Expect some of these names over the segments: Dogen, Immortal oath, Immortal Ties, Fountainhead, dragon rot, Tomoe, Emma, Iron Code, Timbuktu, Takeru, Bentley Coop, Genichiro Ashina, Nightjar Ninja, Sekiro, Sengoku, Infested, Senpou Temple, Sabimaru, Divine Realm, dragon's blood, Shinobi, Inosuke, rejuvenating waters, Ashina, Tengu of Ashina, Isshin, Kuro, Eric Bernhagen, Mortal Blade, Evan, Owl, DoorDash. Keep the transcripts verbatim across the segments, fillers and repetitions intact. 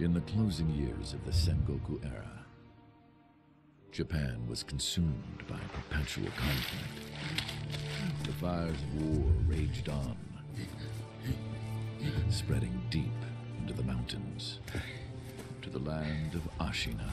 In the closing years of the Sengoku era, Japan was consumed by perpetual conflict. The fires of war raged on, spreading deep into the mountains, to the land of Ashina.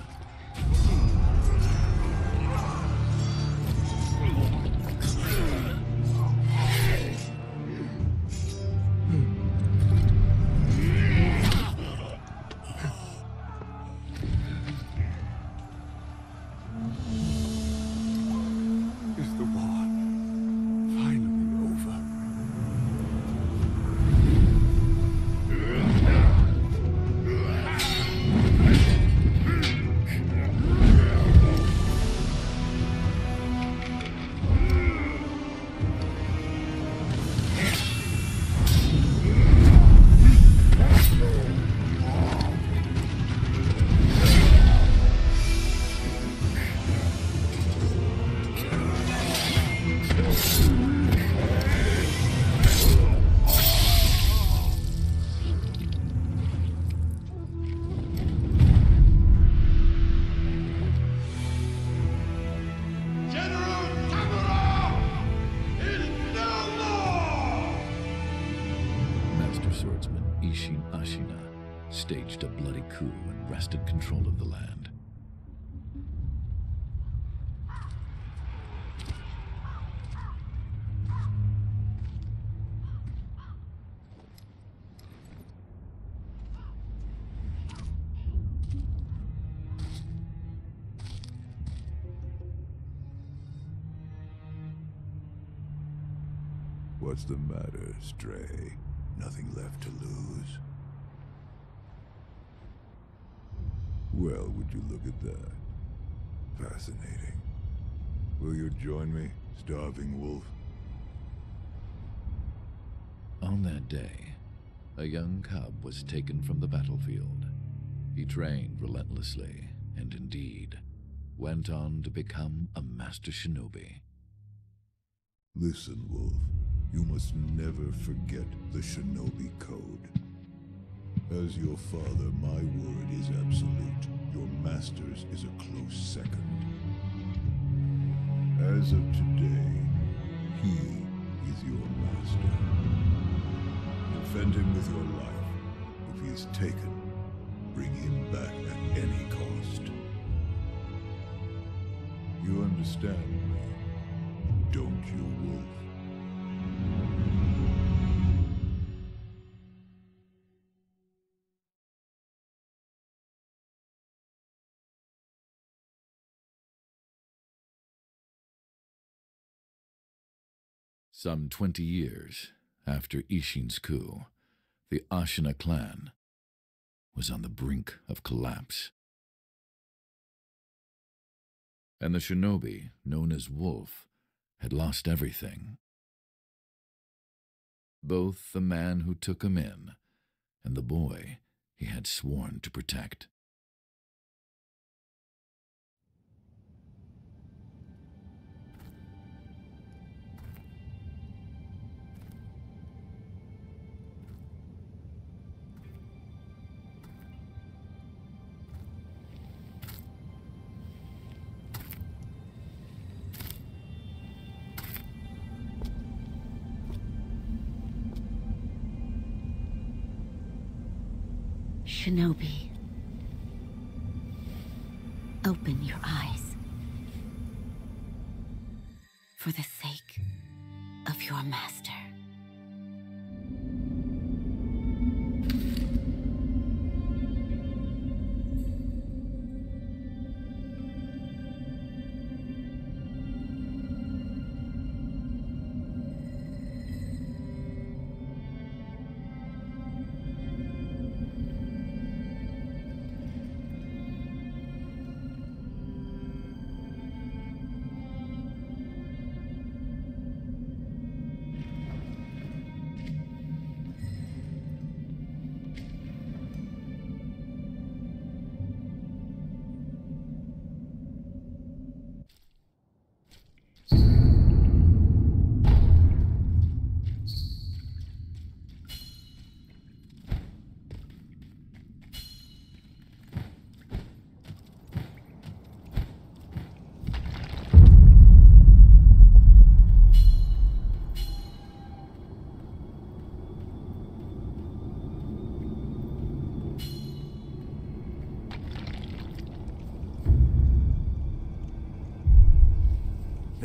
What's the matter, Stray? Nothing left to lose? Well, would you look at that? Fascinating. Will you join me, starving wolf? On that day, a young cub was taken from the battlefield. He trained relentlessly, and indeed, went on to become a master shinobi. Listen, wolf. You must never forget the Shinobi Code. As your father, my word is absolute. Your master's is a close second. As of today, he is your master. Defend him with your life. If he is taken, bring him back at any cost. You understand me, don't you, wolf? Some twenty years after Isshin's coup, the Ashina clan was on the brink of collapse. And the shinobi, known as Wolf, had lost everything. Both the man who took him in and the boy he had sworn to protect. Shinobi, open your eyes for the sake of your master.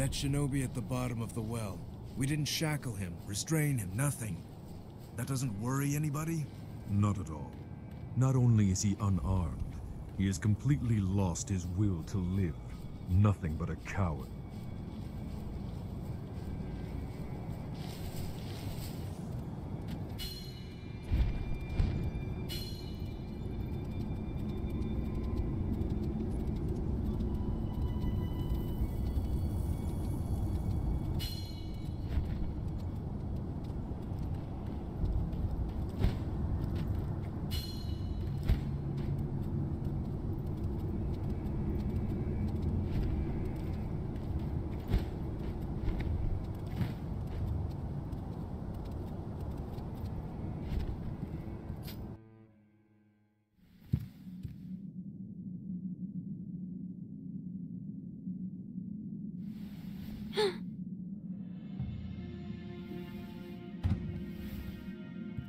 That shinobi at the bottom of the well. We didn't shackle him, restrain him, nothing. That doesn't worry anybody? Not at all. Not only is he unarmed, he has completely lost his will to live. Nothing but a coward.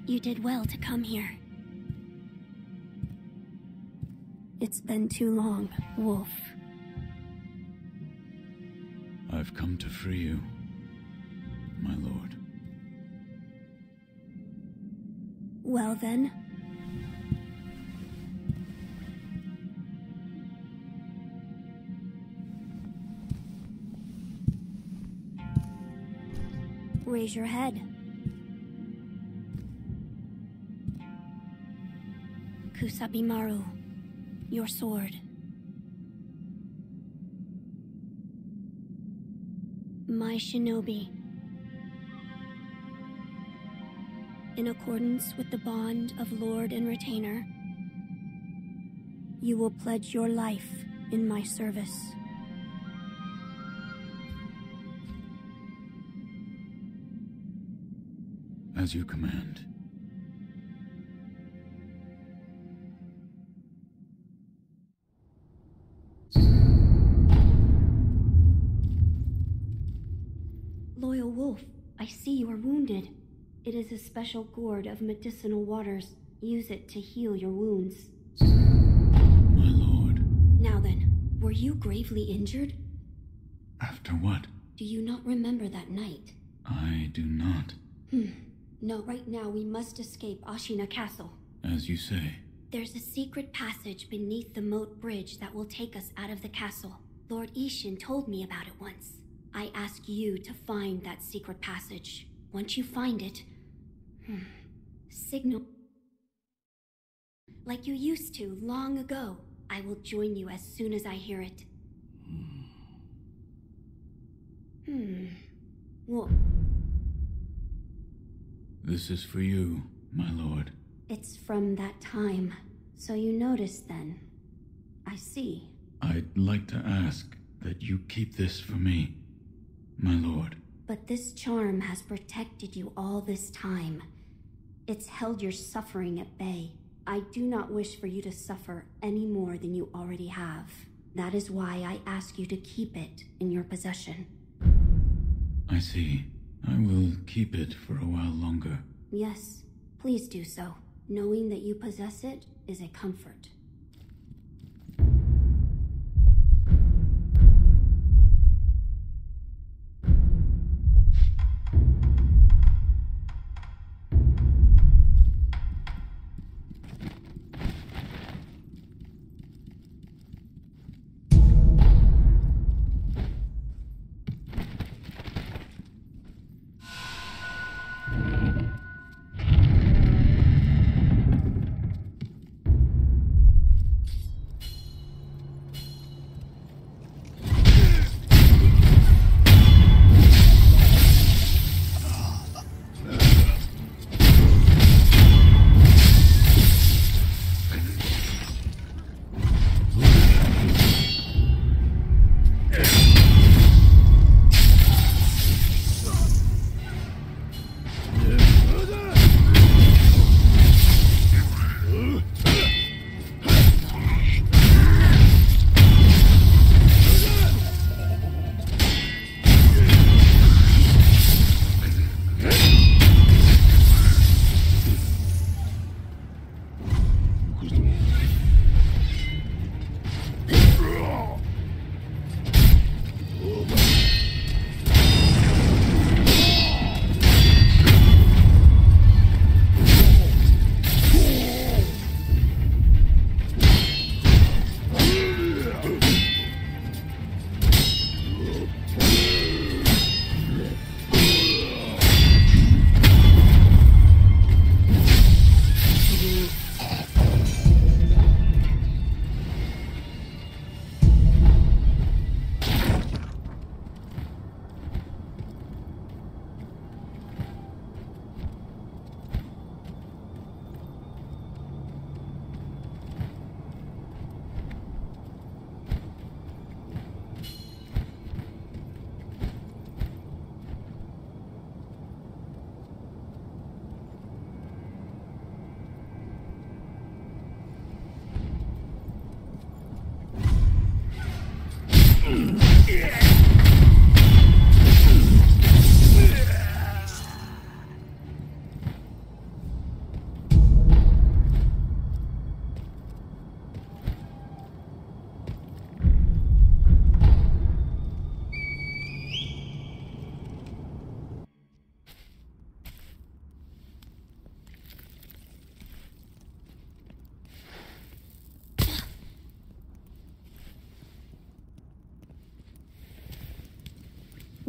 You did well to come here. It's been too long, Wolf. I've come to free you, my lord. Well then. Raise your head. Sabimaru, your sword. My shinobi. In accordance with the bond of lord and retainer, you will pledge your life in my service. As you command. Wounded. It is a special gourd of medicinal waters. Use it to heal your wounds. My lord. Now then, were you gravely injured? After what? Do you not remember that night? I do not. Hmm. No, right now we must escape Ashina Castle. As you say. There's a secret passage beneath the moat bridge that will take us out of the castle. Lord Isshin told me about it once. I ask you to find that secret passage. Once you find it, signal like you used to long ago. I will join you as soon as I hear it. Hmm. Well, this is for you, my lord. It's from that time. So you noticed then. I see. I'd like to ask that you keep this for me, my lord. But this charm has protected you all this time. It's held your suffering at bay. I do not wish for you to suffer any more than you already have. That is why I ask you to keep it in your possession. I see. I will keep it for a while longer. Yes, please do so. Knowing that you possess it is a comfort.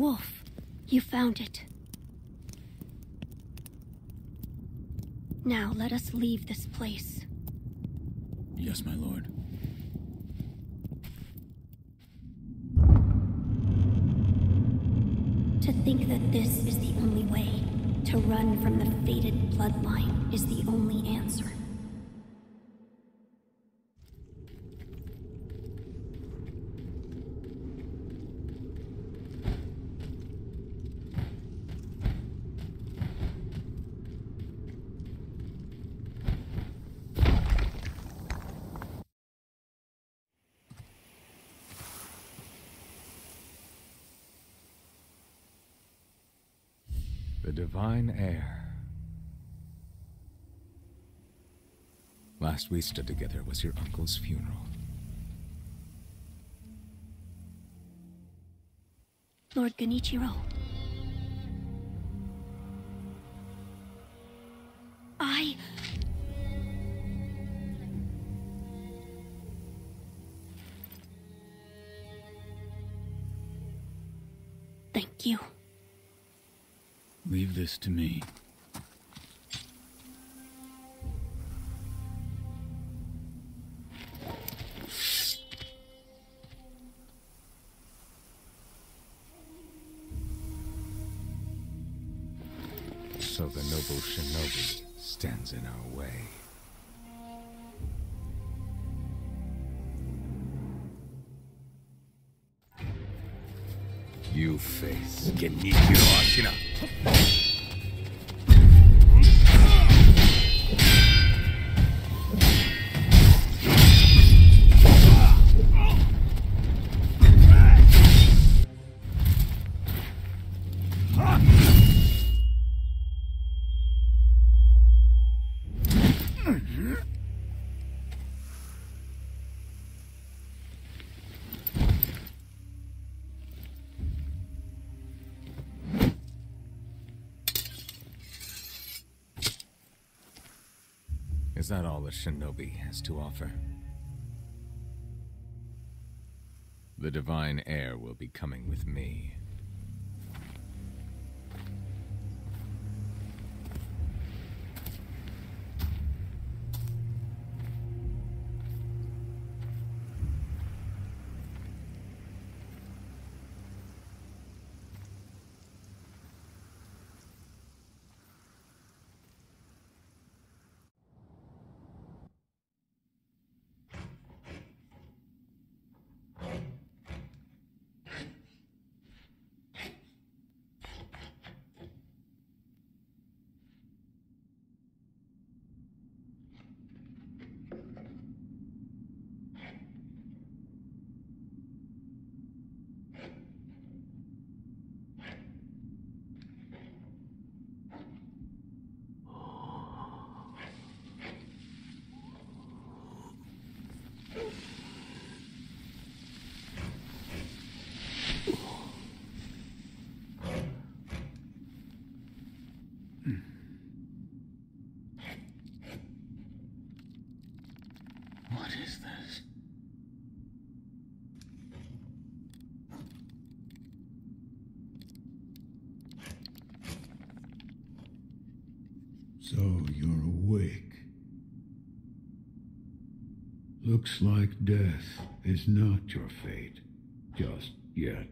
wolf. You found it. Now let us leave this place. Yes, my lord. To think that this is the only way, to run from the fated bloodline, is the only answer. Divine air. Last we stood together was your uncle's funeral. Lord Genichiro. I... Thank you. Leave this to me. So the noble Shinobi stands in our way. You face Genichiro Ashina. Is that all a shinobi has to offer? The divine heir will be coming with me. So you're awake. Looks like death is not your fate, just yet.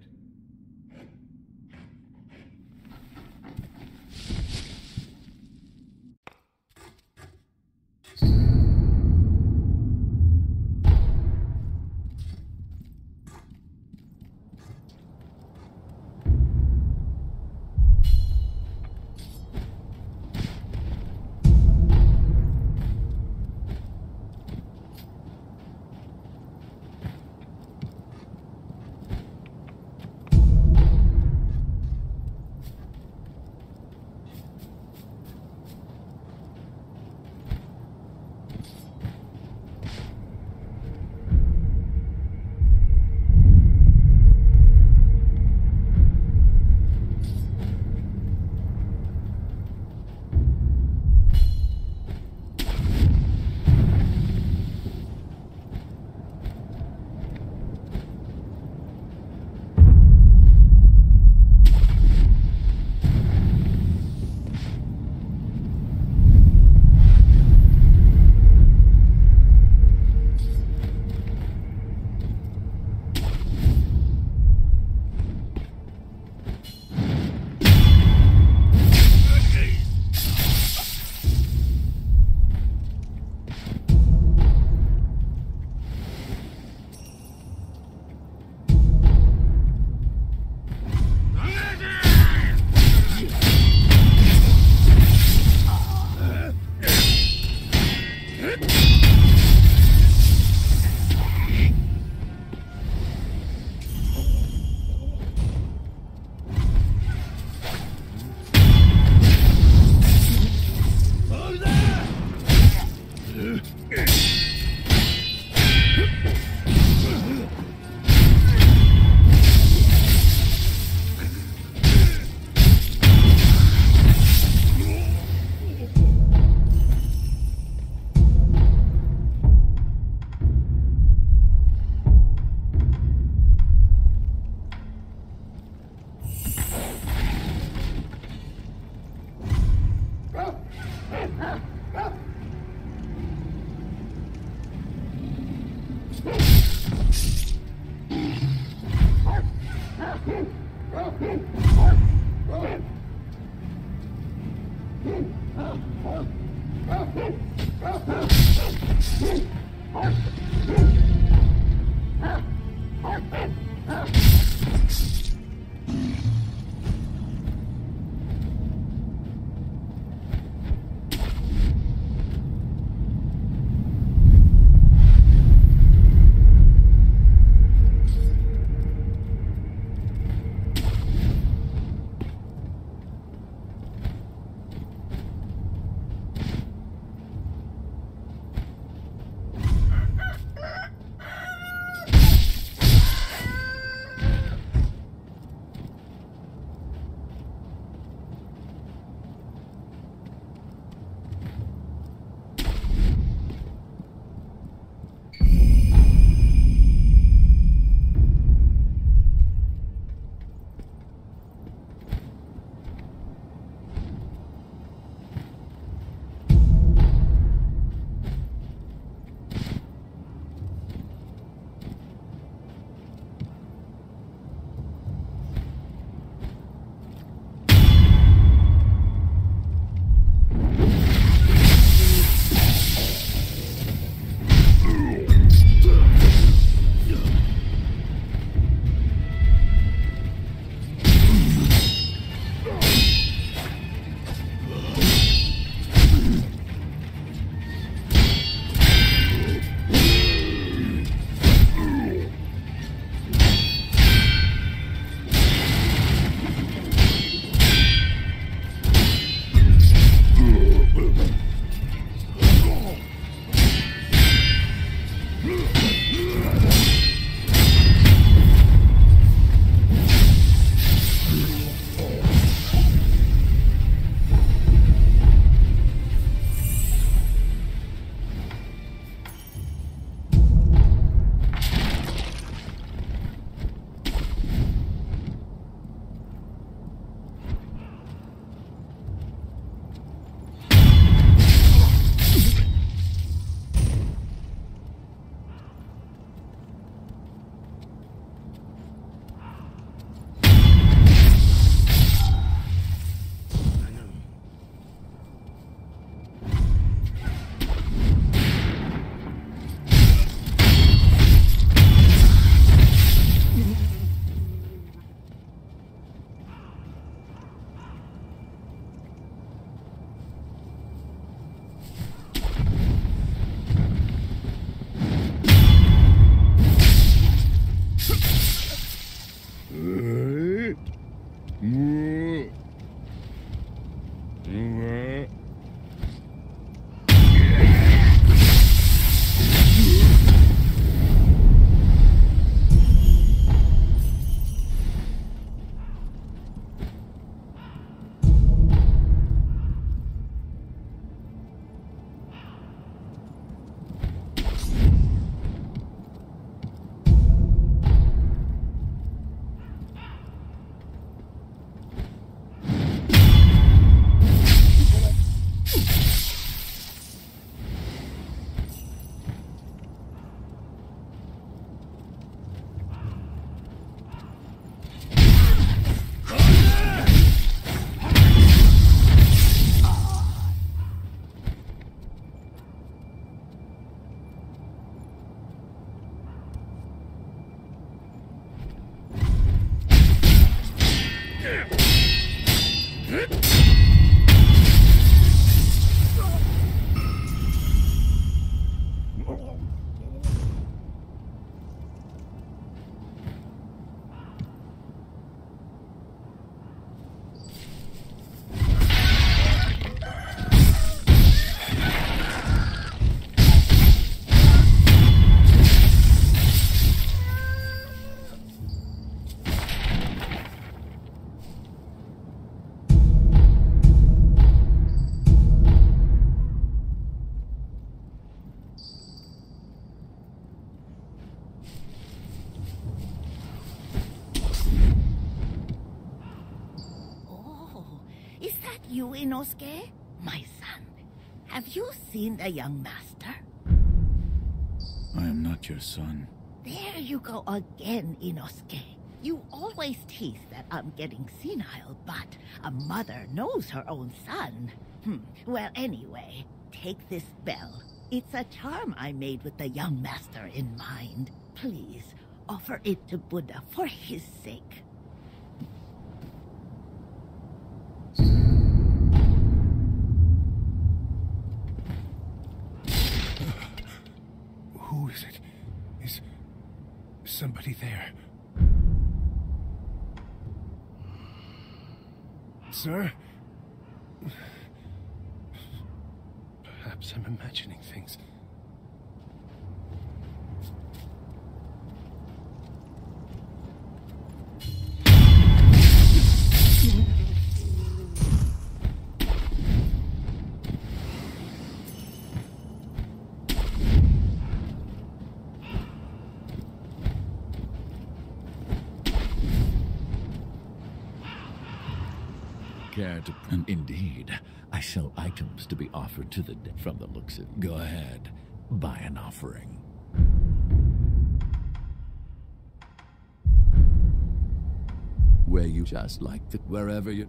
you, Inosuke? My son, have you seen the young master? I am not your son. There you go again, Inosuke. You always tease that I'm getting senile, but a mother knows her own son. Hmm. Well, anyway, take this bell. It's a charm I made with the young master in mind. Please, offer it to Buddha for his sake. Who is it? Is somebody there? Sir? Perhaps I'm imagining things. And indeed, I sell items to be offered to the dead. From the looks of it, go ahead, buy an offering. Where you just like that, wherever you.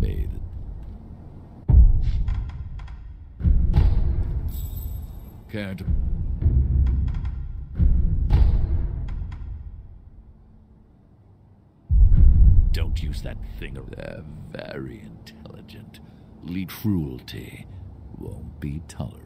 Made it. Can't. Don't use that thing. They're very intelligent. Lead cruelty won't be tolerated.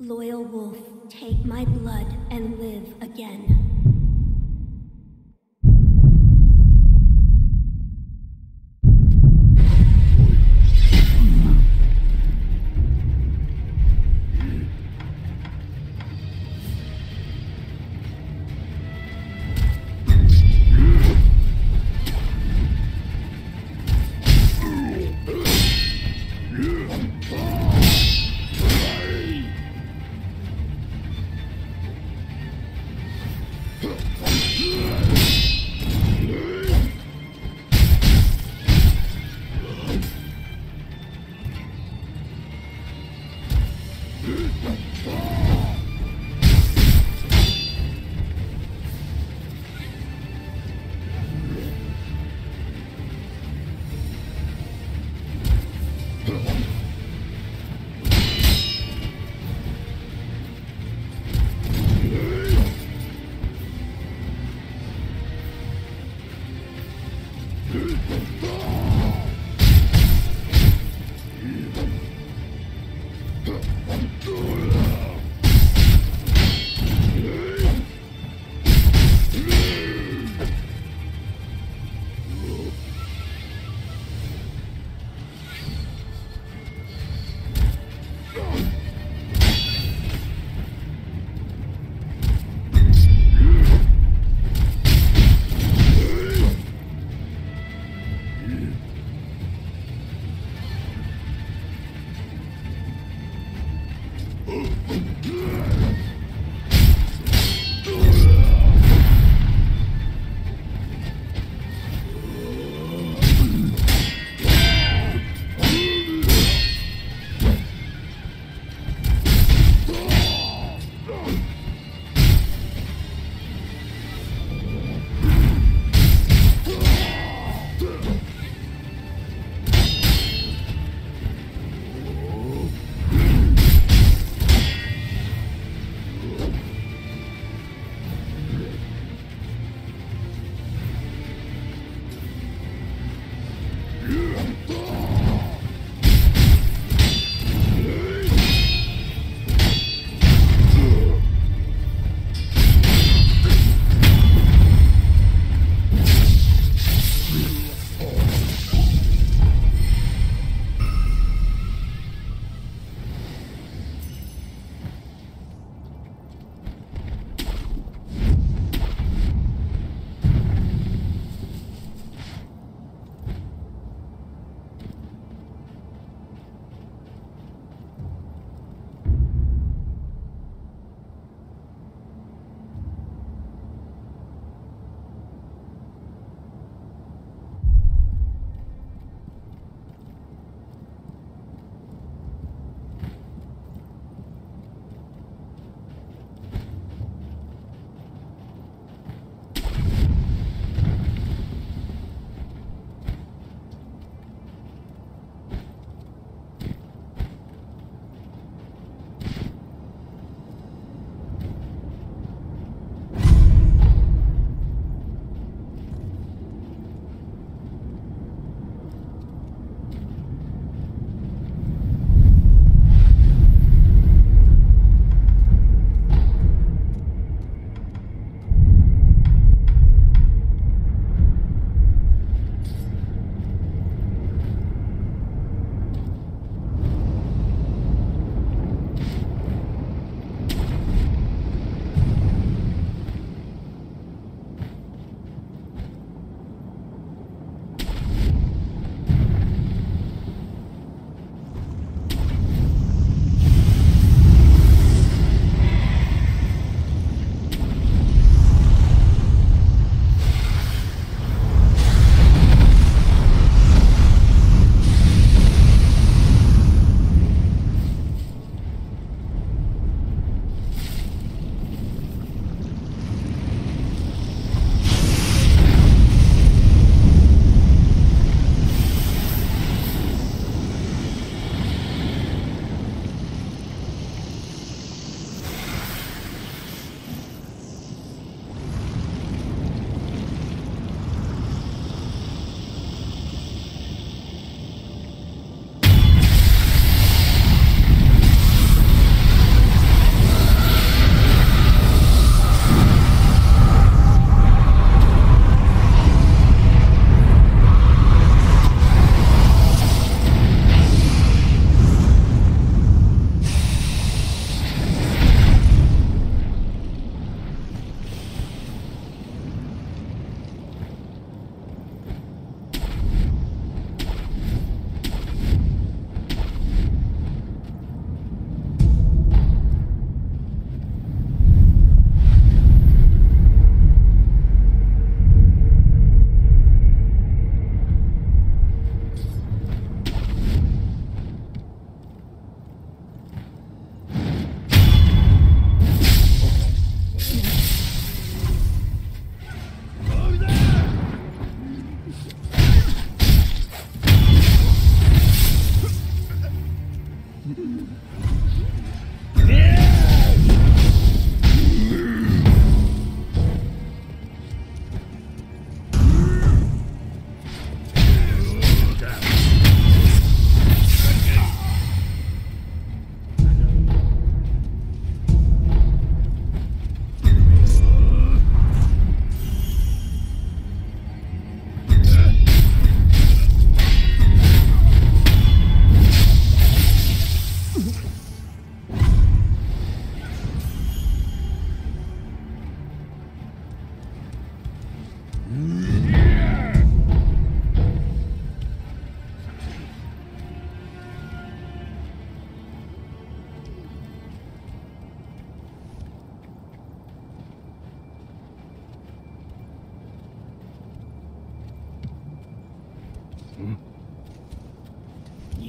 Loyal wolf, take my blood and live again.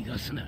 listener.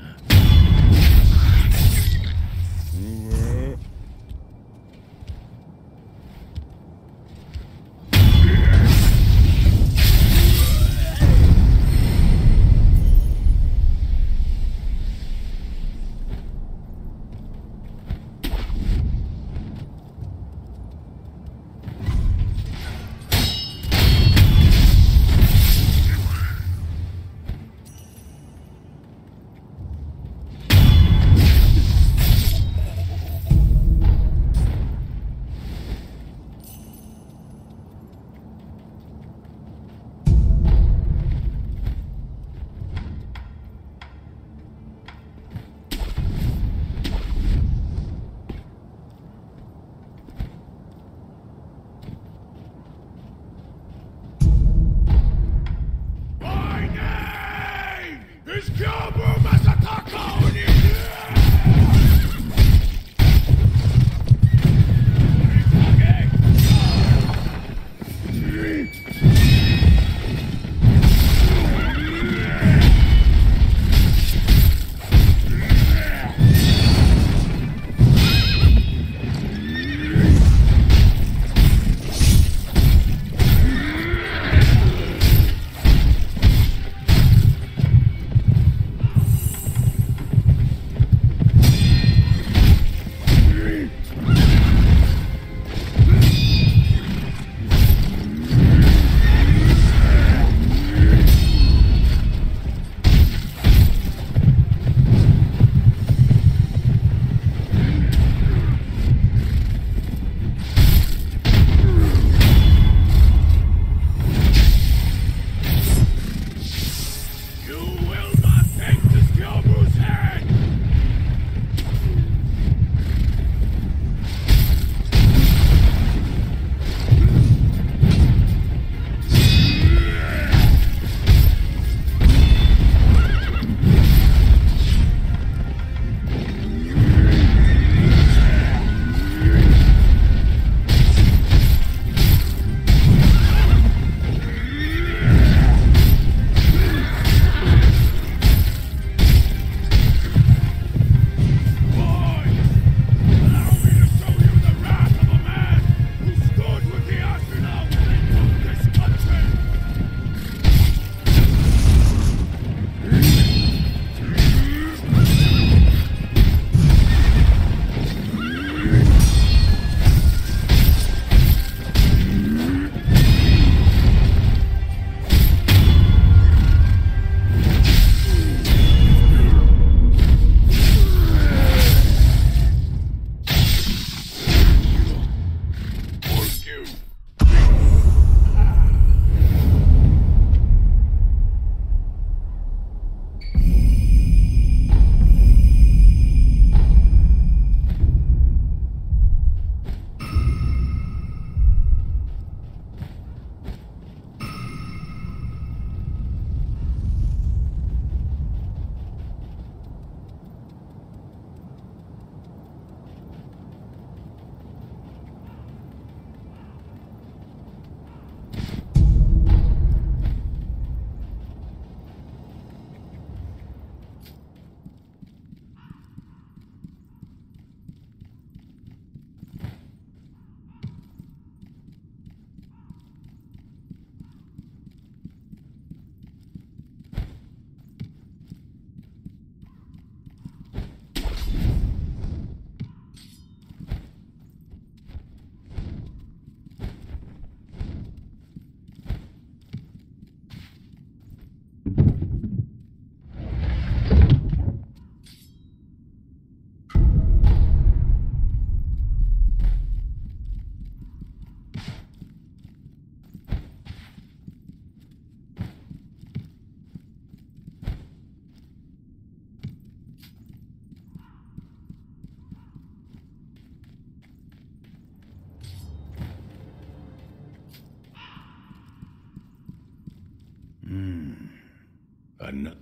No.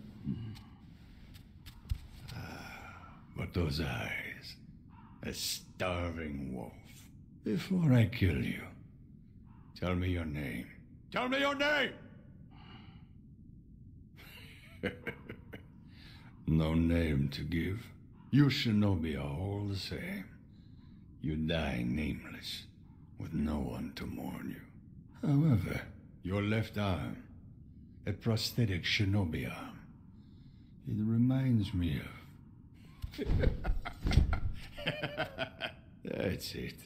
Ah, but those eyes, a starving wolf. Before I kill you, tell me your name. Tell me your name! No name to give. You shinobi are all the same. You die nameless, with no one to mourn you. However, your left arm, a prosthetic shinobi arm, it reminds me of... That's it.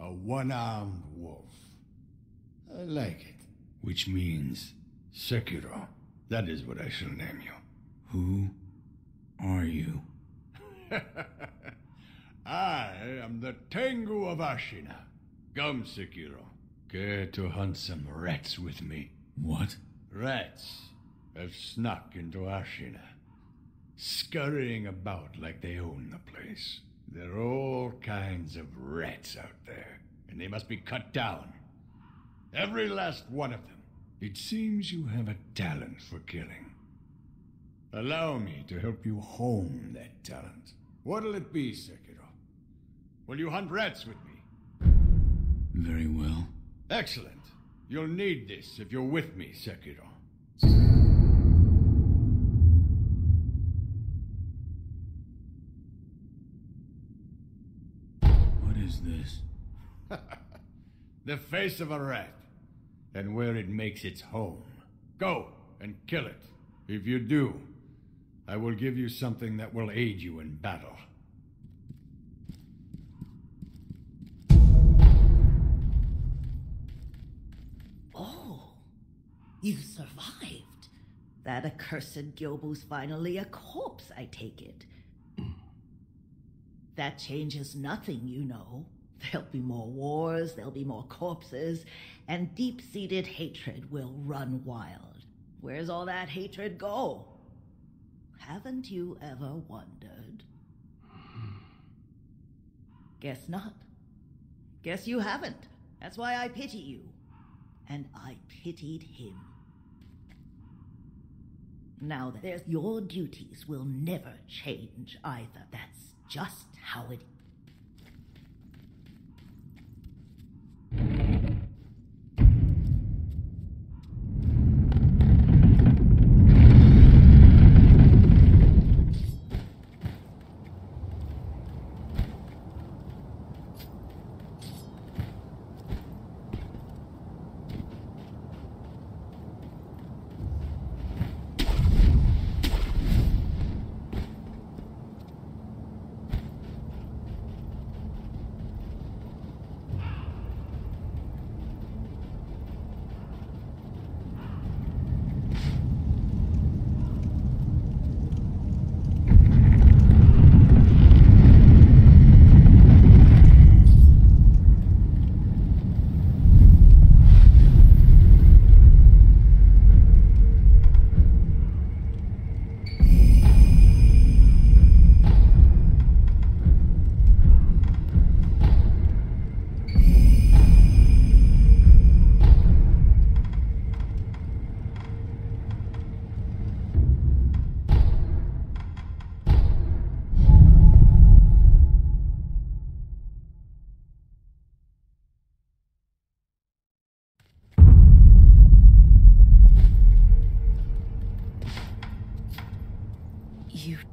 A one-armed wolf. I like it. Which means Sekiro. That is what I shall name you. Who are you? I am the Tengu of Ashina. Come, Sekiro. Care to hunt some rats with me? What? Rats have snuck into Ashina, scurrying about like they own the place. There are all kinds of rats out there, and they must be cut down. Every last one of them. It seems you have a talent for killing. Allow me to help you hone that talent. What'll it be, Sekiro? Will you hunt rats with me? Very well. Excellent. You'll need this if you're with me, Sekiro. What is this? The face of a rat, and where it makes its home. Go and kill it. If you do, I will give you something that will aid you in battle. Oh, you survived. That accursed Gyobu's finally a corpse, I take it. That changes nothing, you know. There'll be more wars, there'll be more corpses, and deep-seated hatred will run wild. Where's all that hatred go? Haven't you ever wondered? Guess not. Guess you haven't. That's why I pity you. And I pitied him. Now then, your duties will never change either. That's just how it is.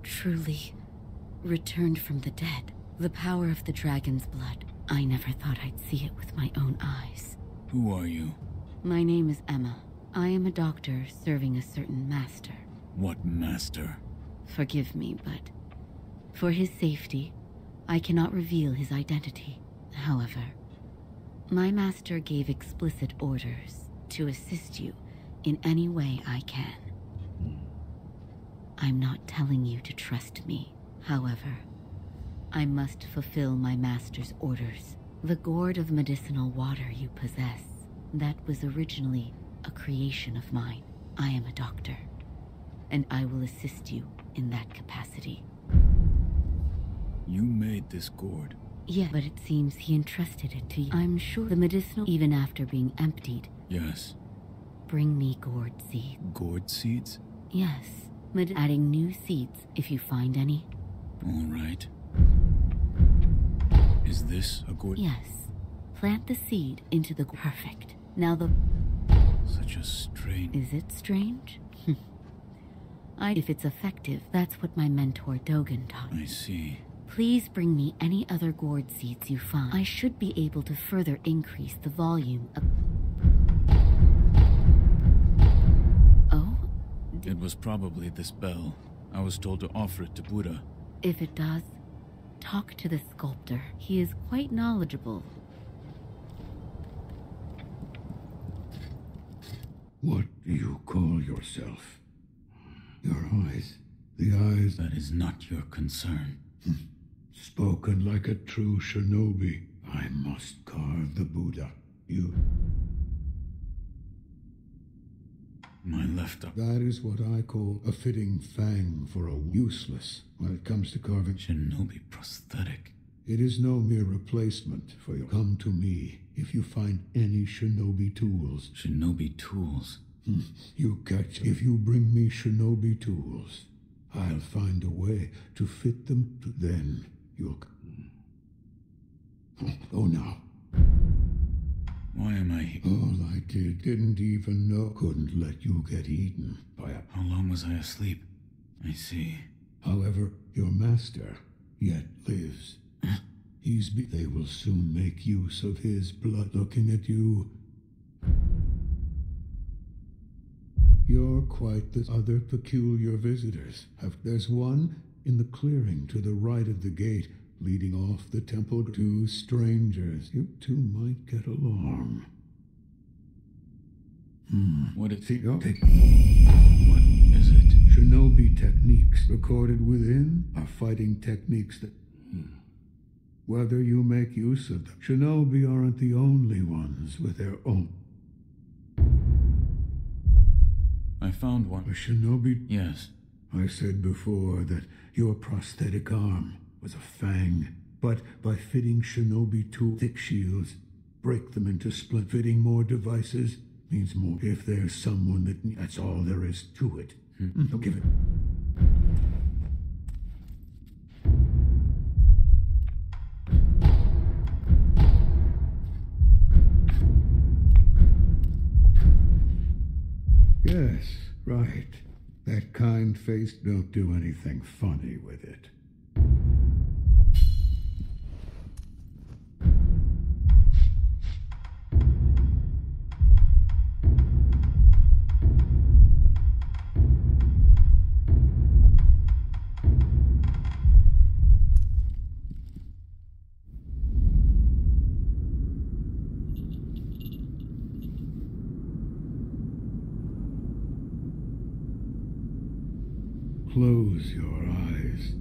Truly returned from the dead. The power of the dragon's blood. I never thought I'd see it with my own eyes. Who are you? My name is Emma. I am a doctor serving a certain master. What master? Forgive me, but for his safety, I cannot reveal his identity. However, my master gave explicit orders to assist you in any way I can. I'm not telling you to trust me. However, I must fulfill my master's orders. The gourd of medicinal water you possess, that was originally a creation of mine. I am a doctor, and I will assist you in that capacity. You made this gourd? Yeah, but it seems he entrusted it to you. I'm sure the medicinal, even after being emptied. Yes. Bring me gourd seeds. Gourd seeds? Yes. Adding new seeds if you find any. All right. Is this a gourd? Yes. Plant the seed into the perfect. Now the... Such a strange... Is it strange? I, if it's effective, that's what my mentor Dogen taught me. I see. Please bring me any other gourd seeds you find. I should be able to further increase the volume of... Oh? It was probably this bell. I was told to offer it to Buddha. If it does, talk to the sculptor. He is quite knowledgeable. What do you call yourself? Your eyes. The eyes... That is not your concern. Spoken like a true shinobi. I must carve the Buddha. You... My left eye. That is what I call a fitting fang for a useless when it comes to carving... Shinobi prosthetic. It is no mere replacement for your... Come to me if you find any shinobi tools. Shinobi tools? You catch... If you bring me shinobi tools, I'll find a way to fit them to... Then you'll... Oh, now. Why am I here? All I did didn't even know. Couldn't let you get eaten by a... How long was I asleep? I see. However, your master yet lives. He's be... They will soon make use of his blood. Looking at you... You're quite the other peculiar visitors. Have... There's one in the clearing to the right of the gate, leading off the temple. Two strangers. You two might get along. Hmm. What is it? What is it? Shinobi techniques recorded within are fighting techniques that... Hmm. Whether you make use of them. Shinobi aren't the only ones with their own... I found one. A shinobi? Yes. I said before that your prosthetic arm was a fang, but by fitting shinobi to thick shields, break them into split. Fitting more devices means more. If there's someone that needs, that's all there is to it. Hmm. Don't give it. Yes, right. That kind face, don't do anything funny with it. Close your eyes.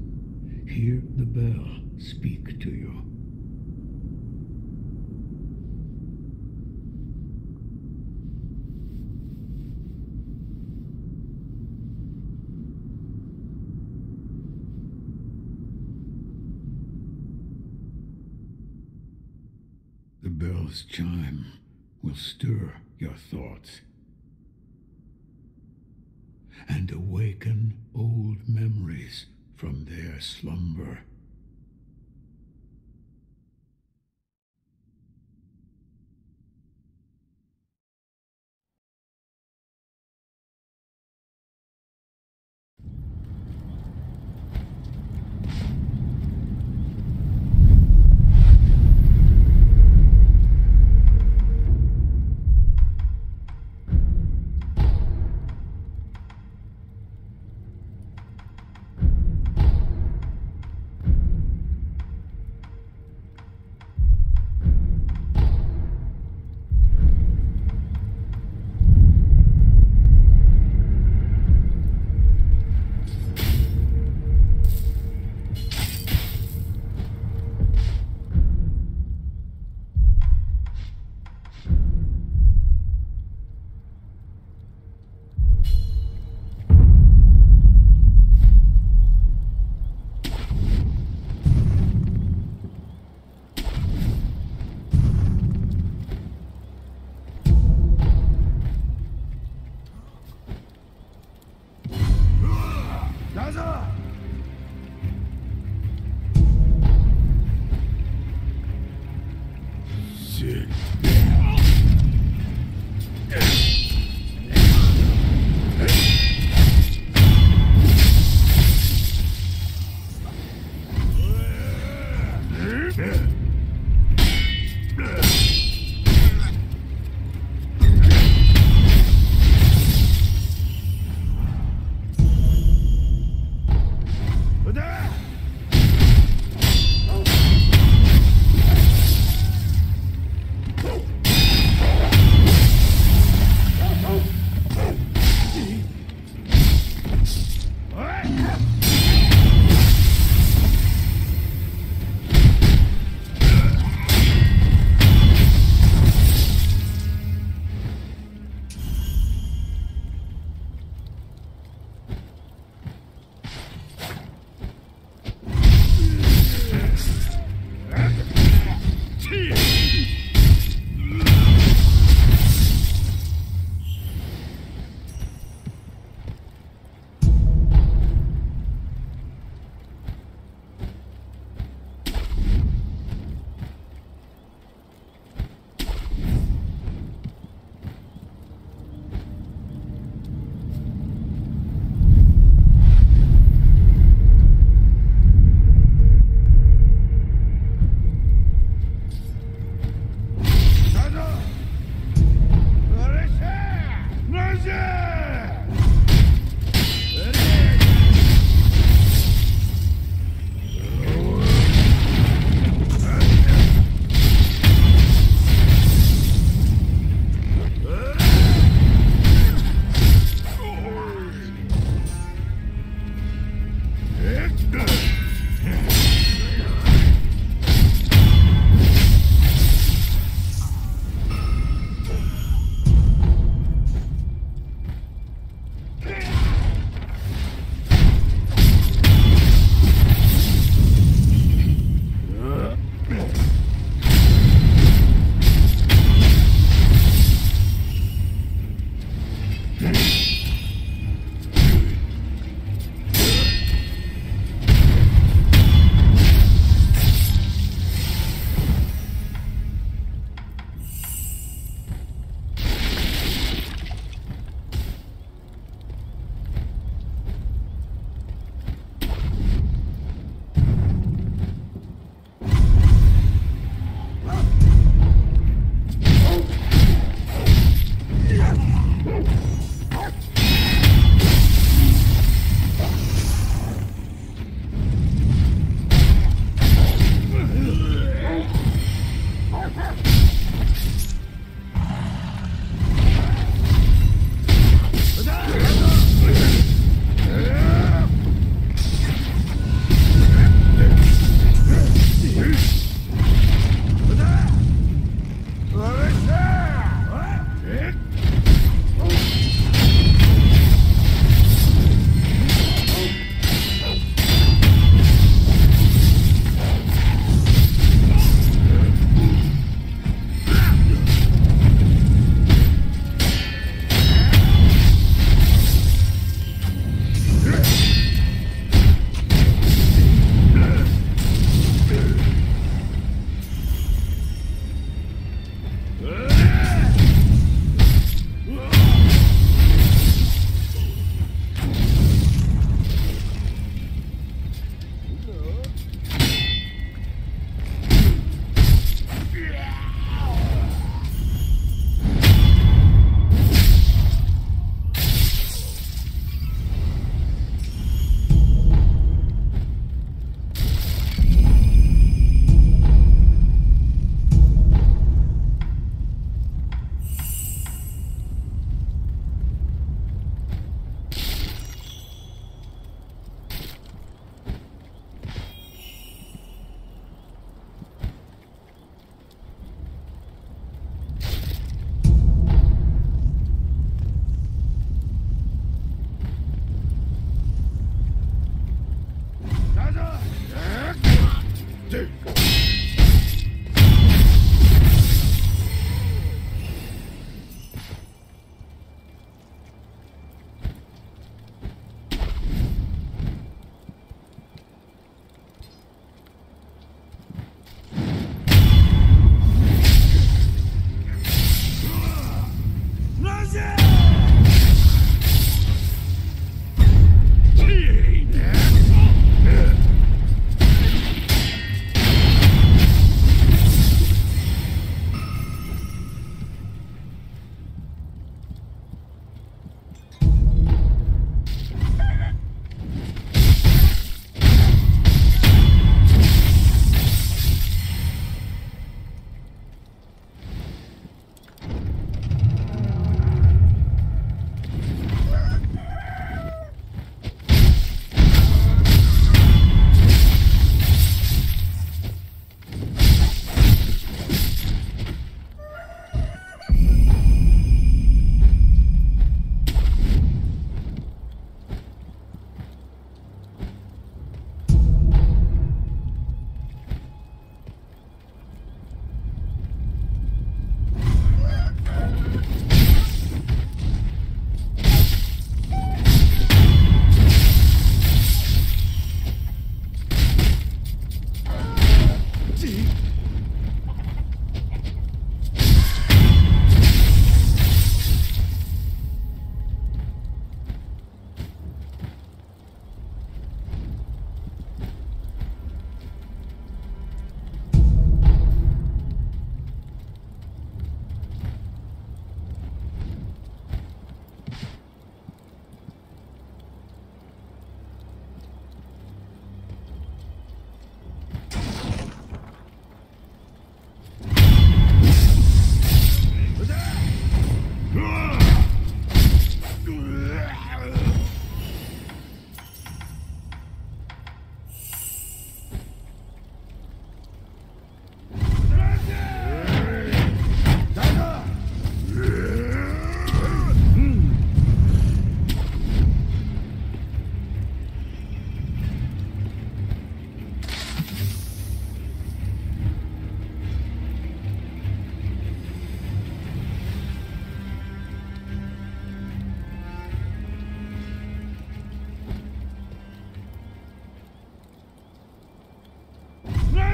Hear the bell speak to you. The bell's chime will stir your thoughts and awaken old memories from their slumber.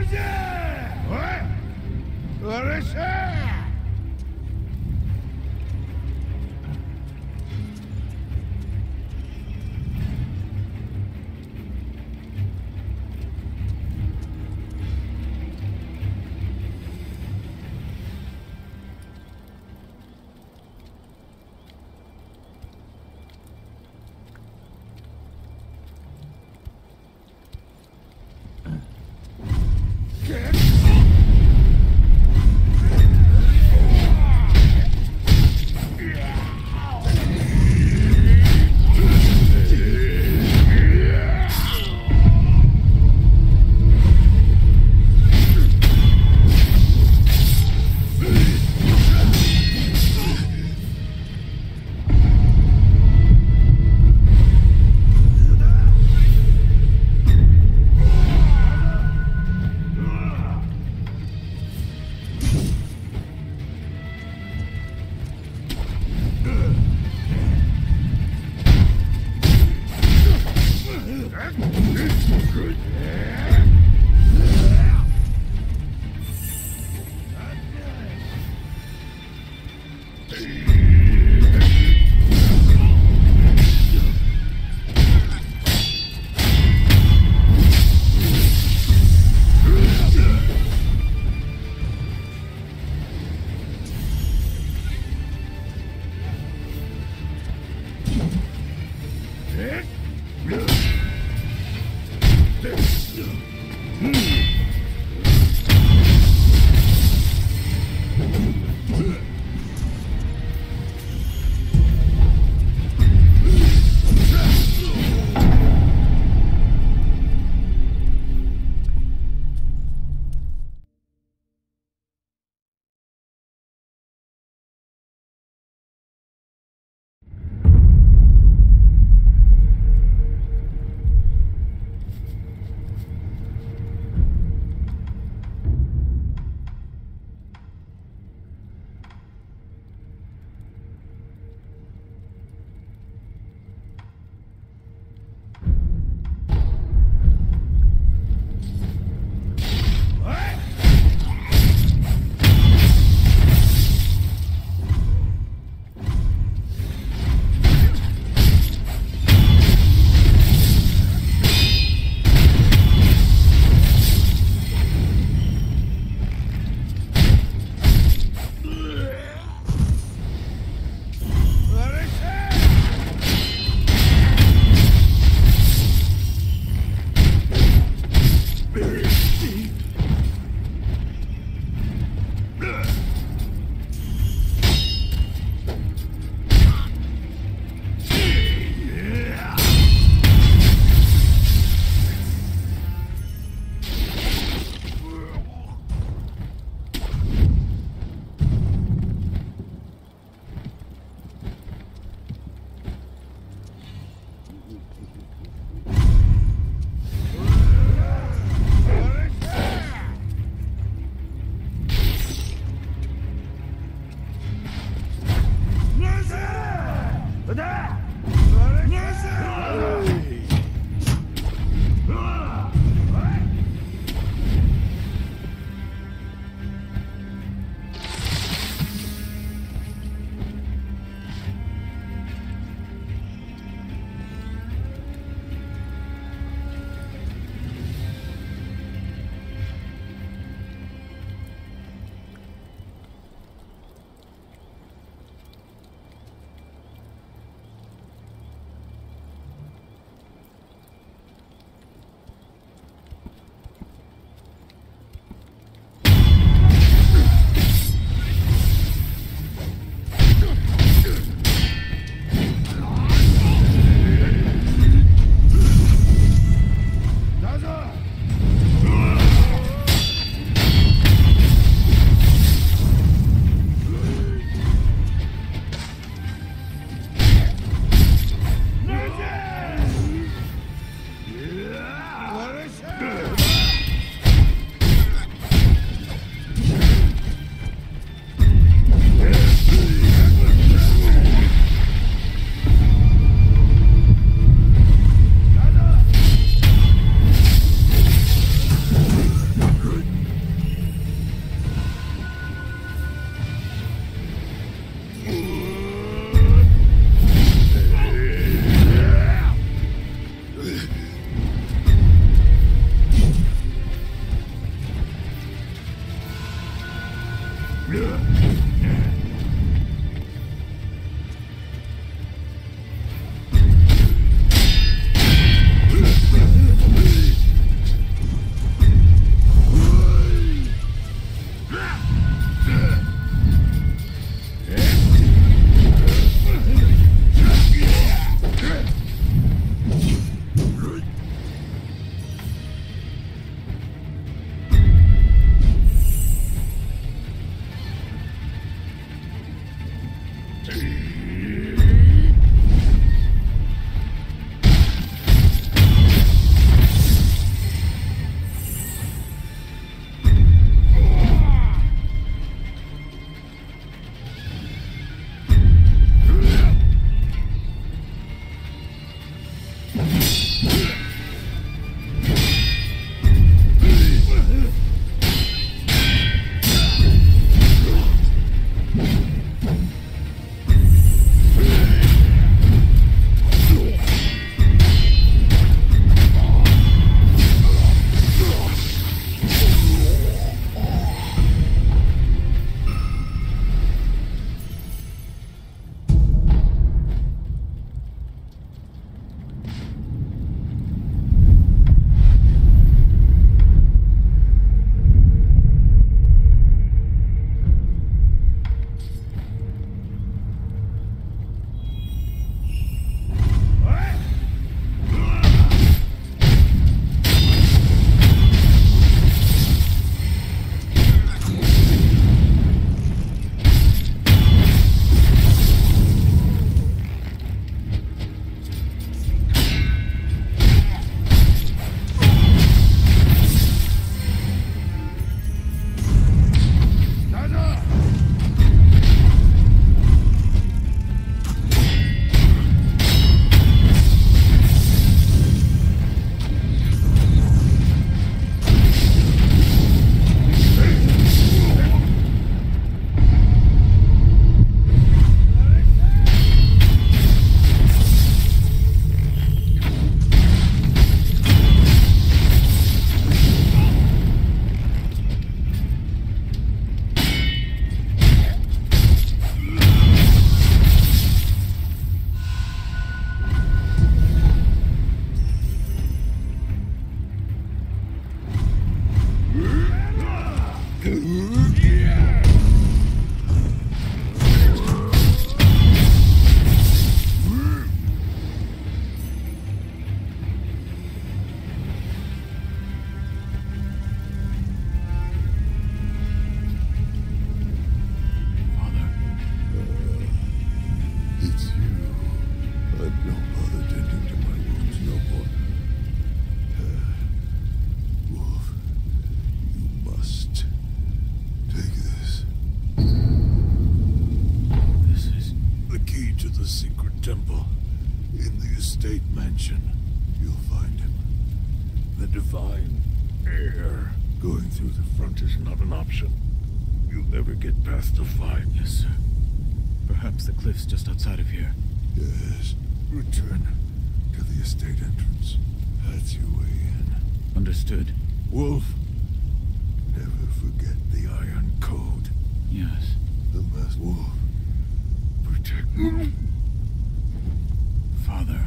This divine air. Going through the front is not an option. You'll never get past the five. Yes, sir. Perhaps the cliff's just outside of here. Yes. Return to the estate entrance. That's your way in. Understood. Wolf, never forget the Iron Code. Yes. The master wolf. Protect me. Father.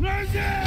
Ninja!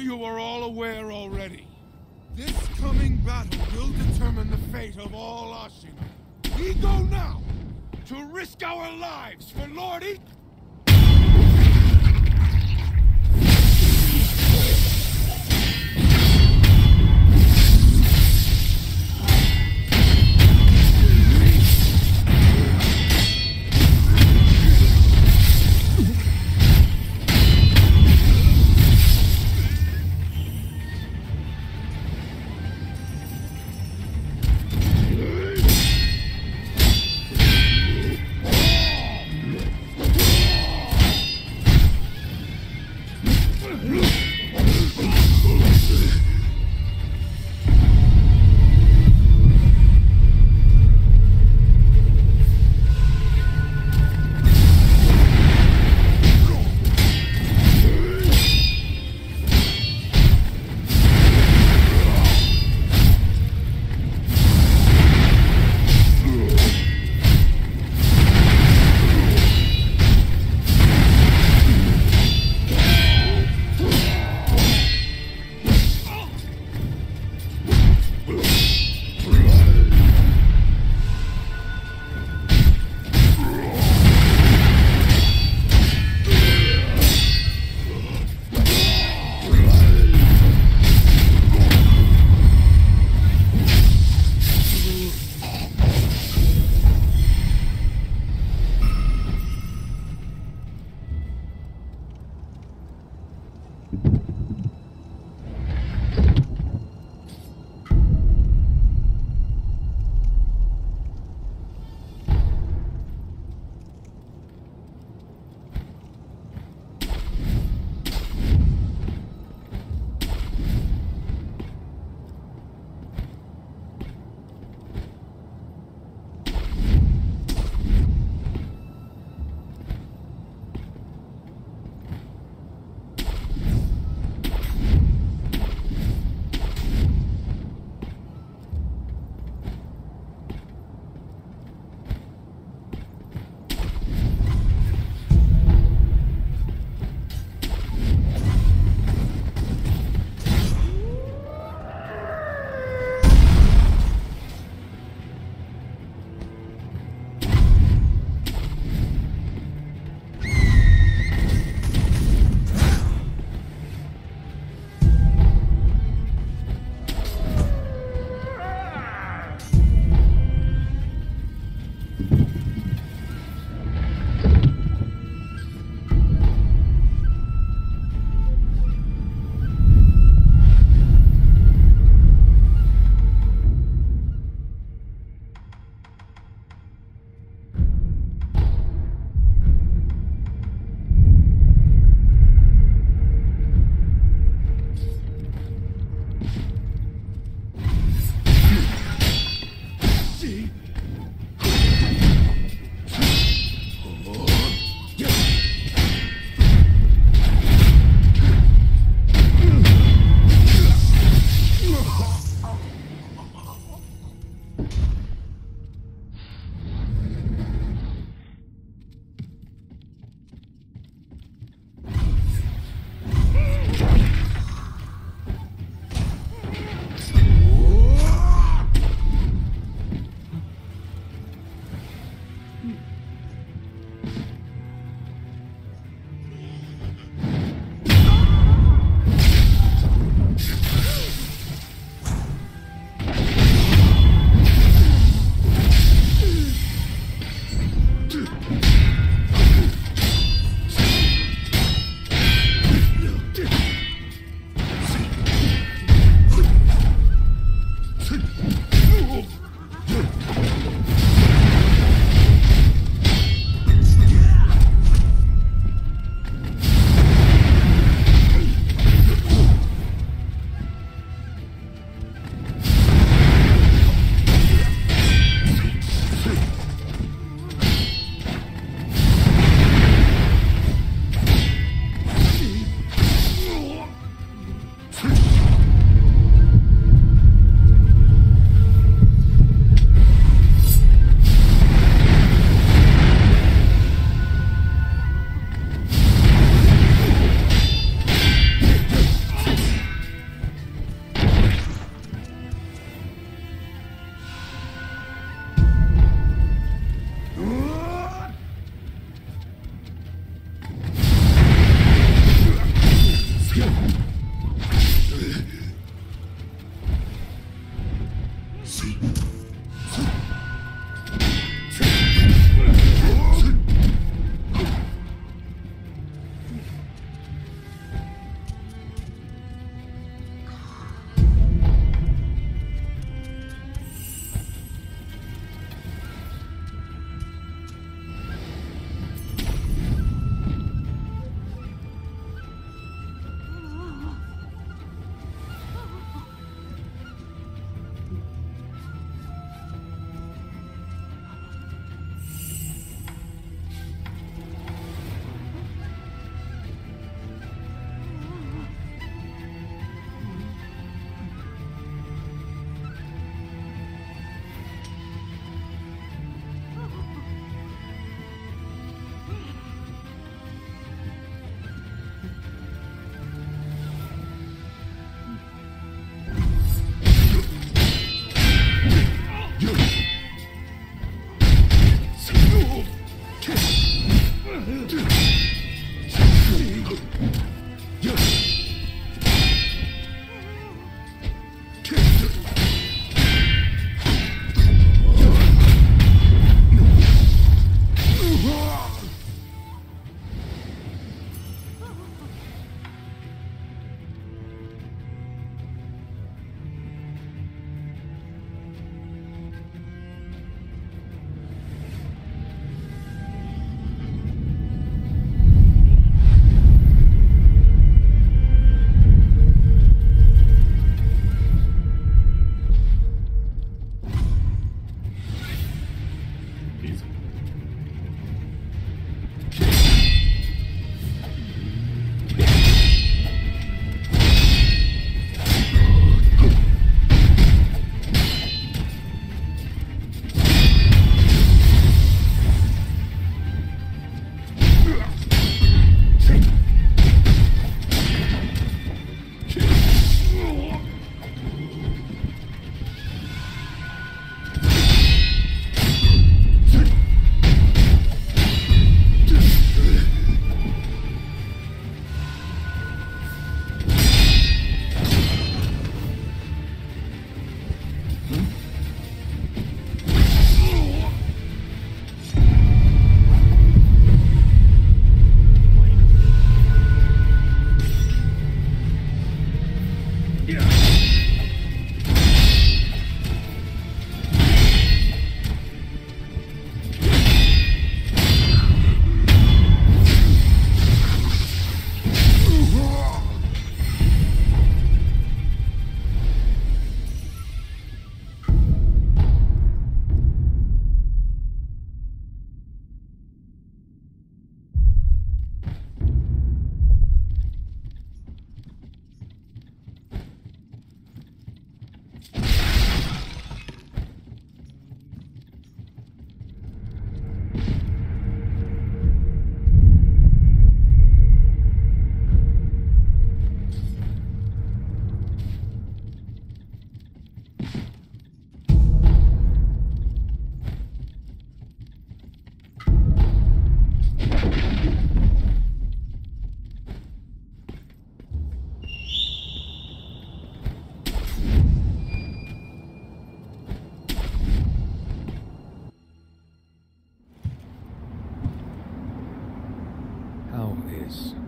You are all aware already. This coming battle will of all Ashina. We go now to risk our lives for Lord Ichi. Yeah.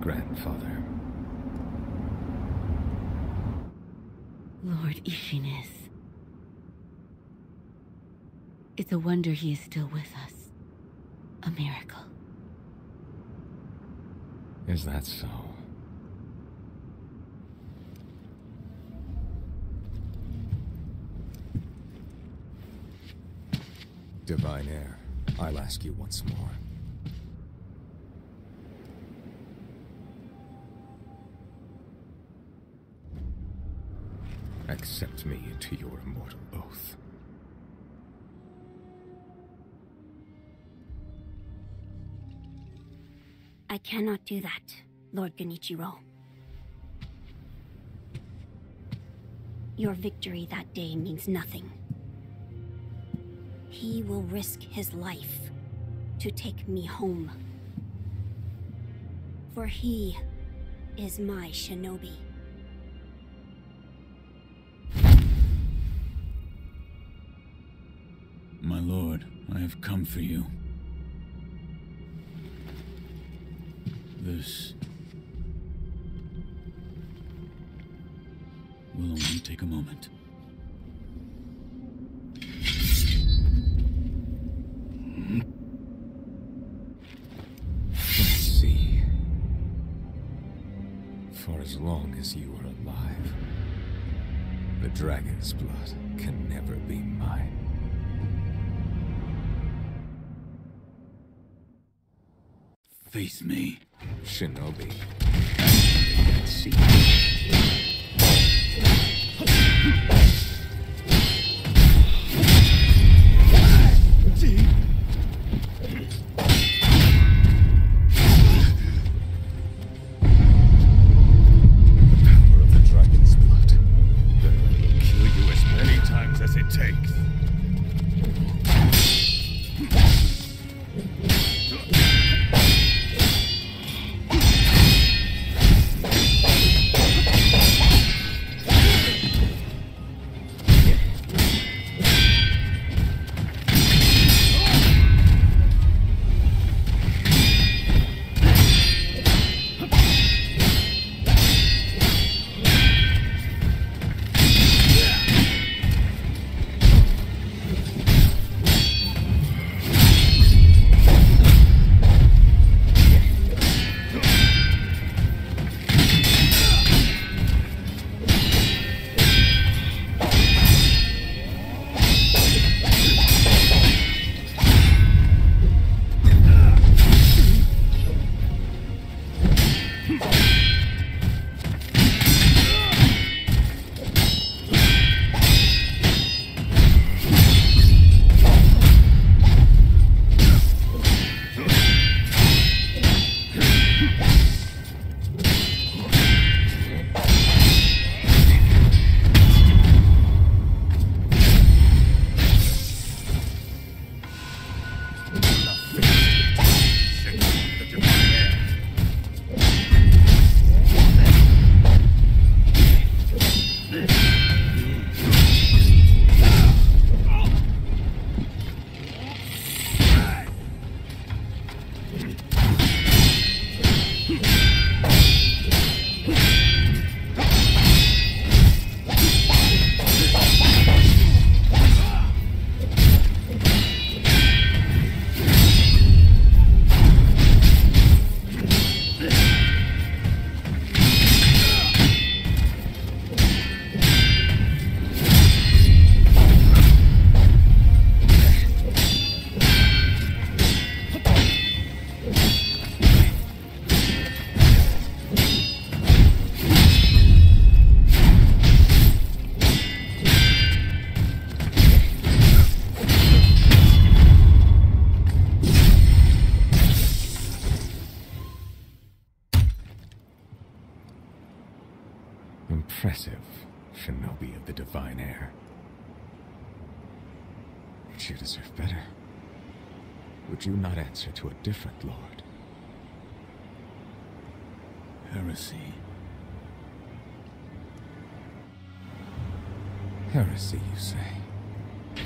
Grandfather. Lord Isshin is. It's a wonder he is still with us. A miracle. Is that so? Divine Heir, I'll ask you once more. Accept me into your immortal oath. I cannot do that, Lord Genichiro. Your victory that day means nothing. He will risk his life to take me home. For he is my shinobi. My lord, I have come for you. This will only take a moment. Let's see. For as long as you are alive, the dragon's blood can never be mine. Face me, Shinobi. Let's see. To a different lord. Heresy. Heresy, you say?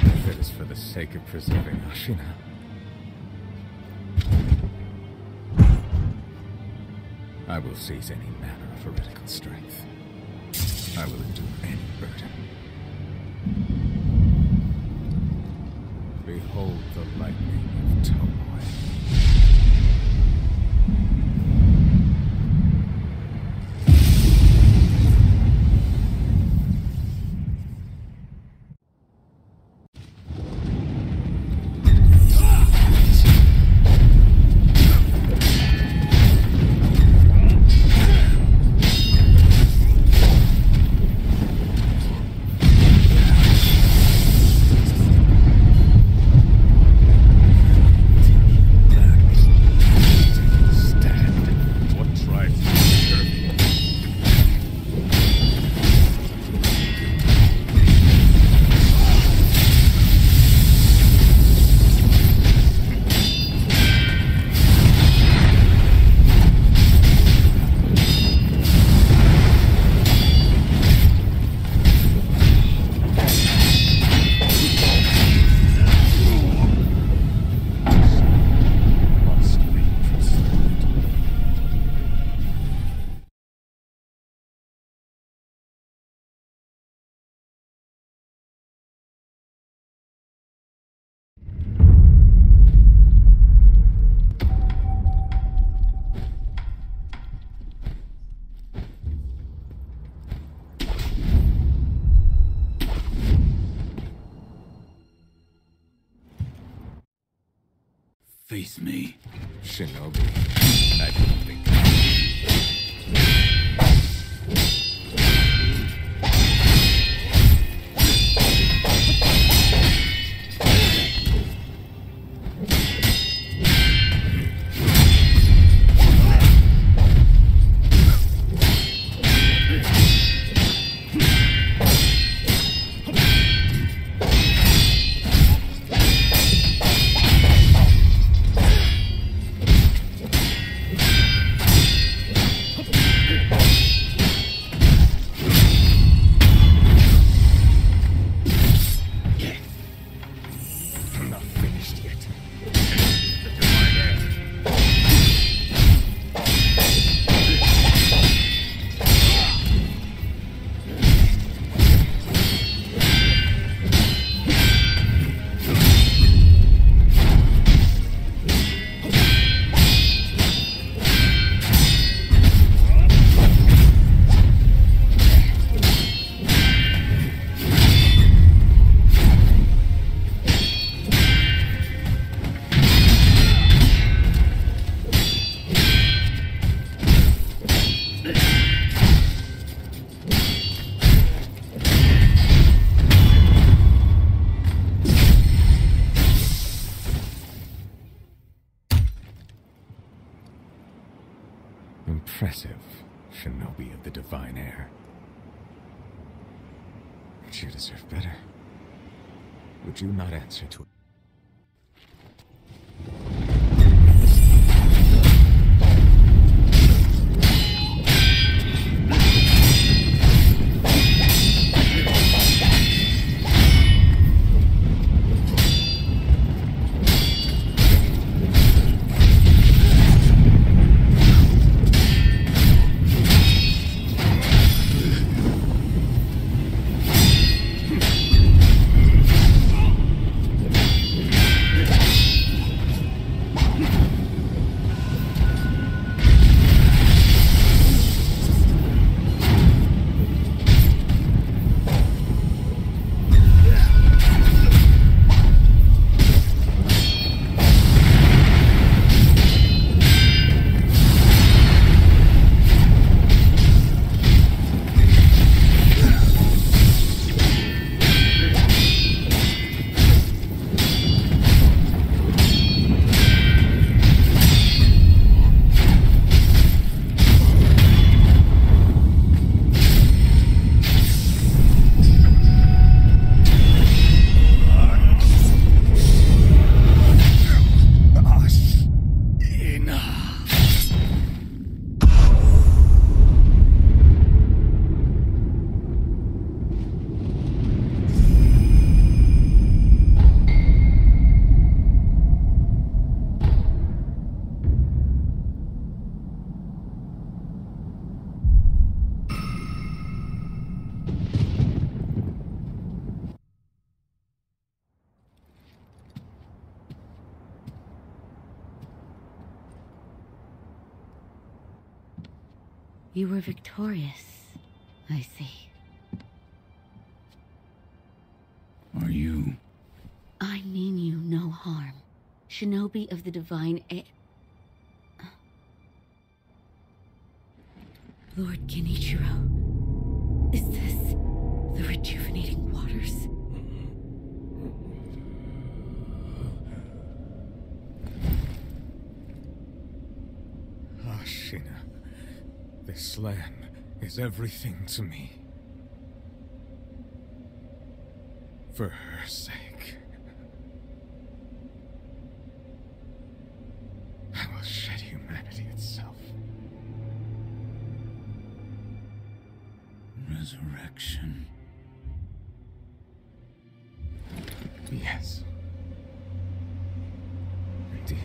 If it is for the sake of preserving Ashina. I will seize any manner of heretical strength. I will endure any burden. Behold the lightning of Tomoe. Face me, Shinobi. I don't think. Impressive, Shinobi of the Divine Air. But you deserve better. Would you not answer to it? You were victorious, I see. Are you? I mean you no harm. Shinobi of the Divine Air. Lord Genichiro, is this the rejuvenating waters? Ashina. This land is everything to me. For her sake, I will shed humanity itself. Resurrection. Yes. Indeed.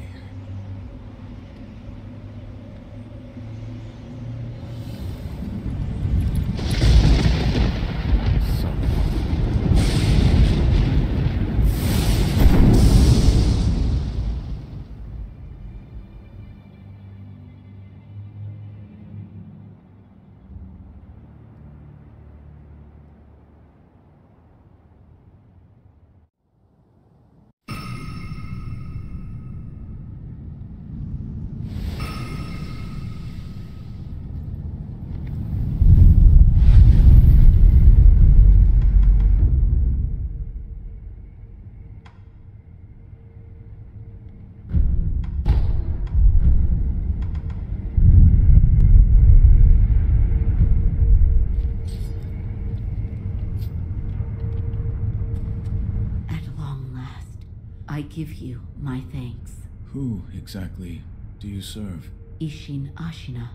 I give you my thanks. Who exactly do you serve? Isshin Ashina.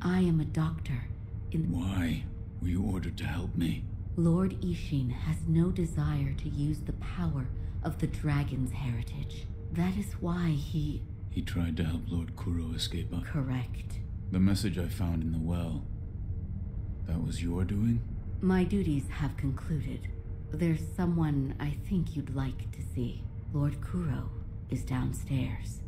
I am a doctor in... Why were you ordered to help me? Lord Isshin has no desire to use the power of the dragon's heritage. That is why he... He tried to help Lord Kuro escape us? Correct. The message I found in the well, that was your doing? My duties have concluded. There's someone I think you'd like to see. Lord Kuro is downstairs.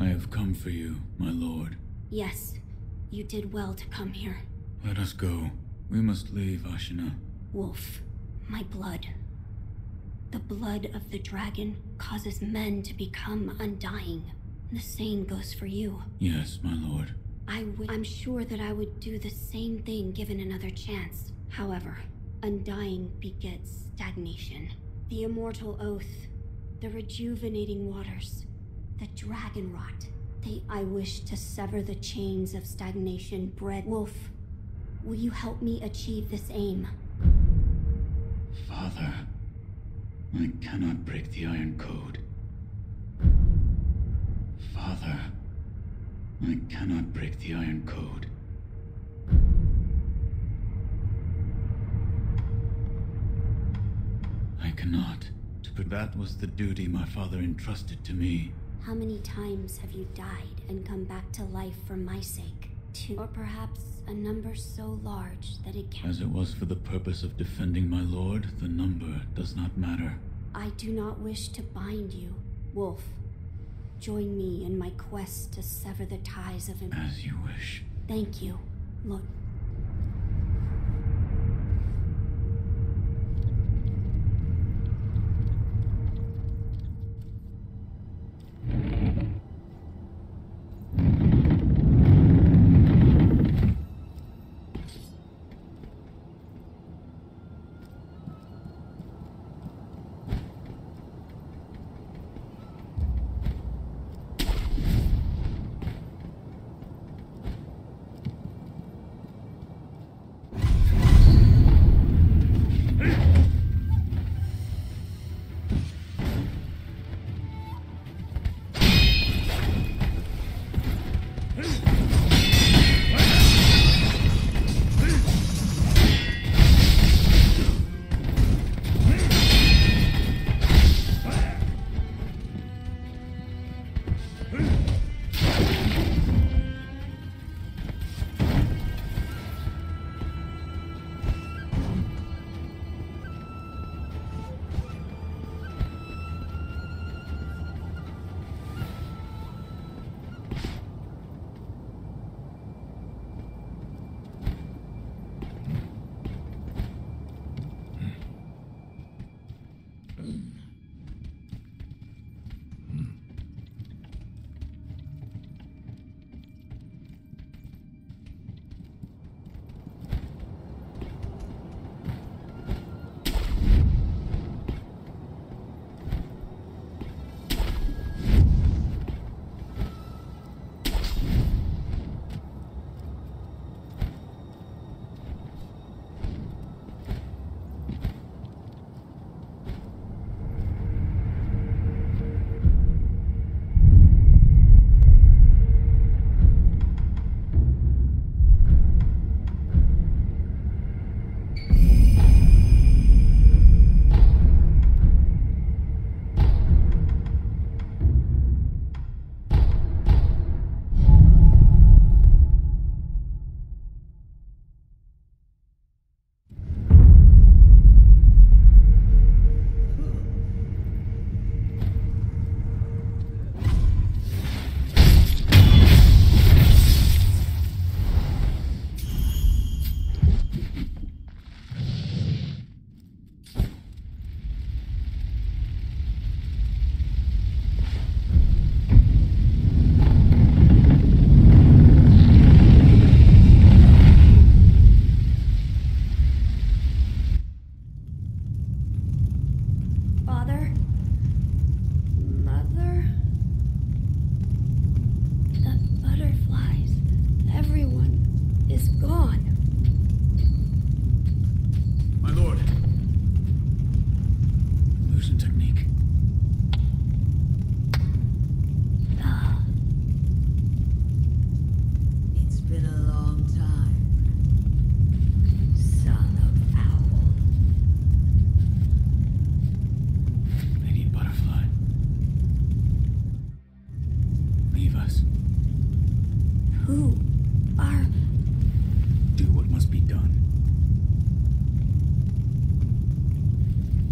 I have come for you, my lord. Yes, you did well to come here. Let us go. We must leave, Ashina. Wolf, my blood. The blood of the dragon causes men to become undying. The same goes for you. Yes, my lord. I w I'm sure that I would do the same thing given another chance. However, undying begets stagnation. The immortal oath, the rejuvenating waters, the dragon rot. They, I wish to sever the chains of stagnation bred. Wolf, will you help me achieve this aim? Father, I cannot break the Iron Code. Father, I cannot break the Iron Code. I cannot. But that was the duty my father entrusted to me. How many times have you died and come back to life for my sake? Two, or perhaps a number so large that it can... As it was for the purpose of defending my lord, the number does not matter. I do not wish to bind you, Wolf. Join me in my quest to sever the ties of... As you wish. Thank you, Lord.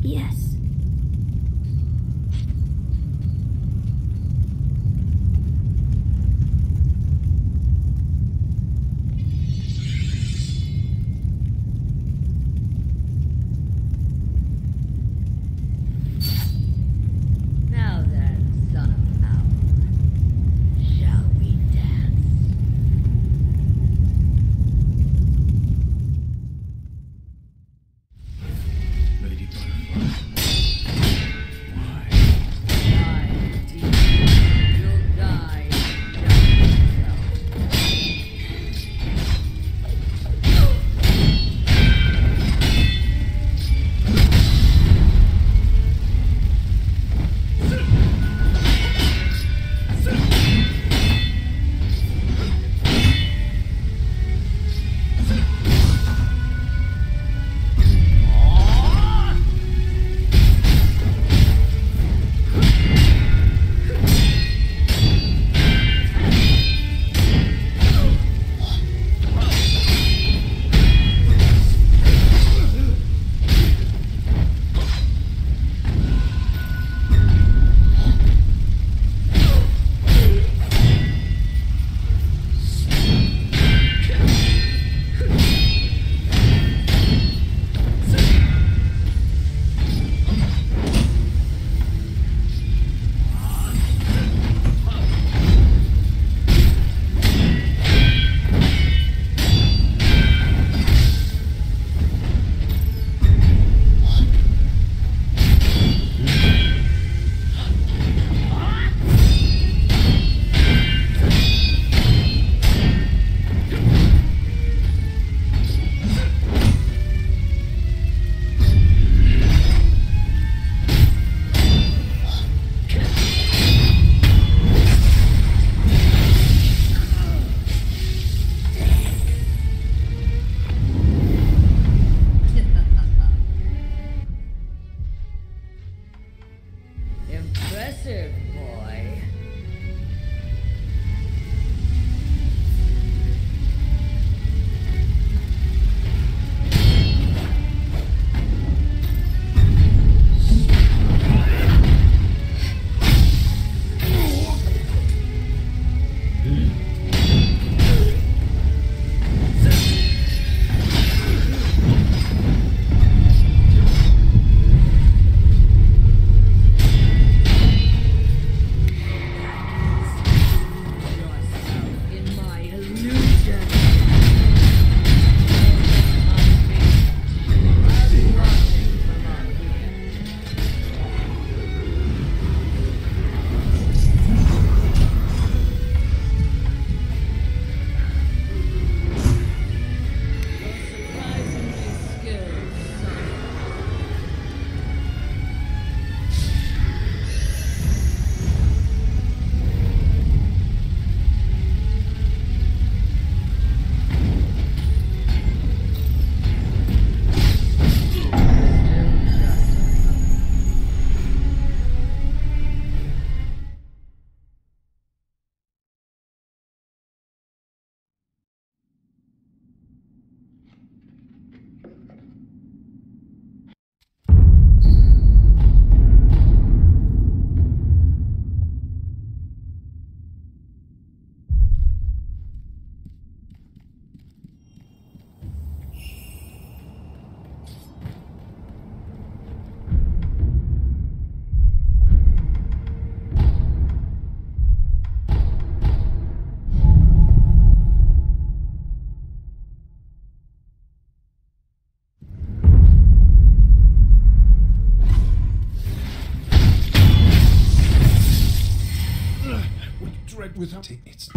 Yes. Without it, it's...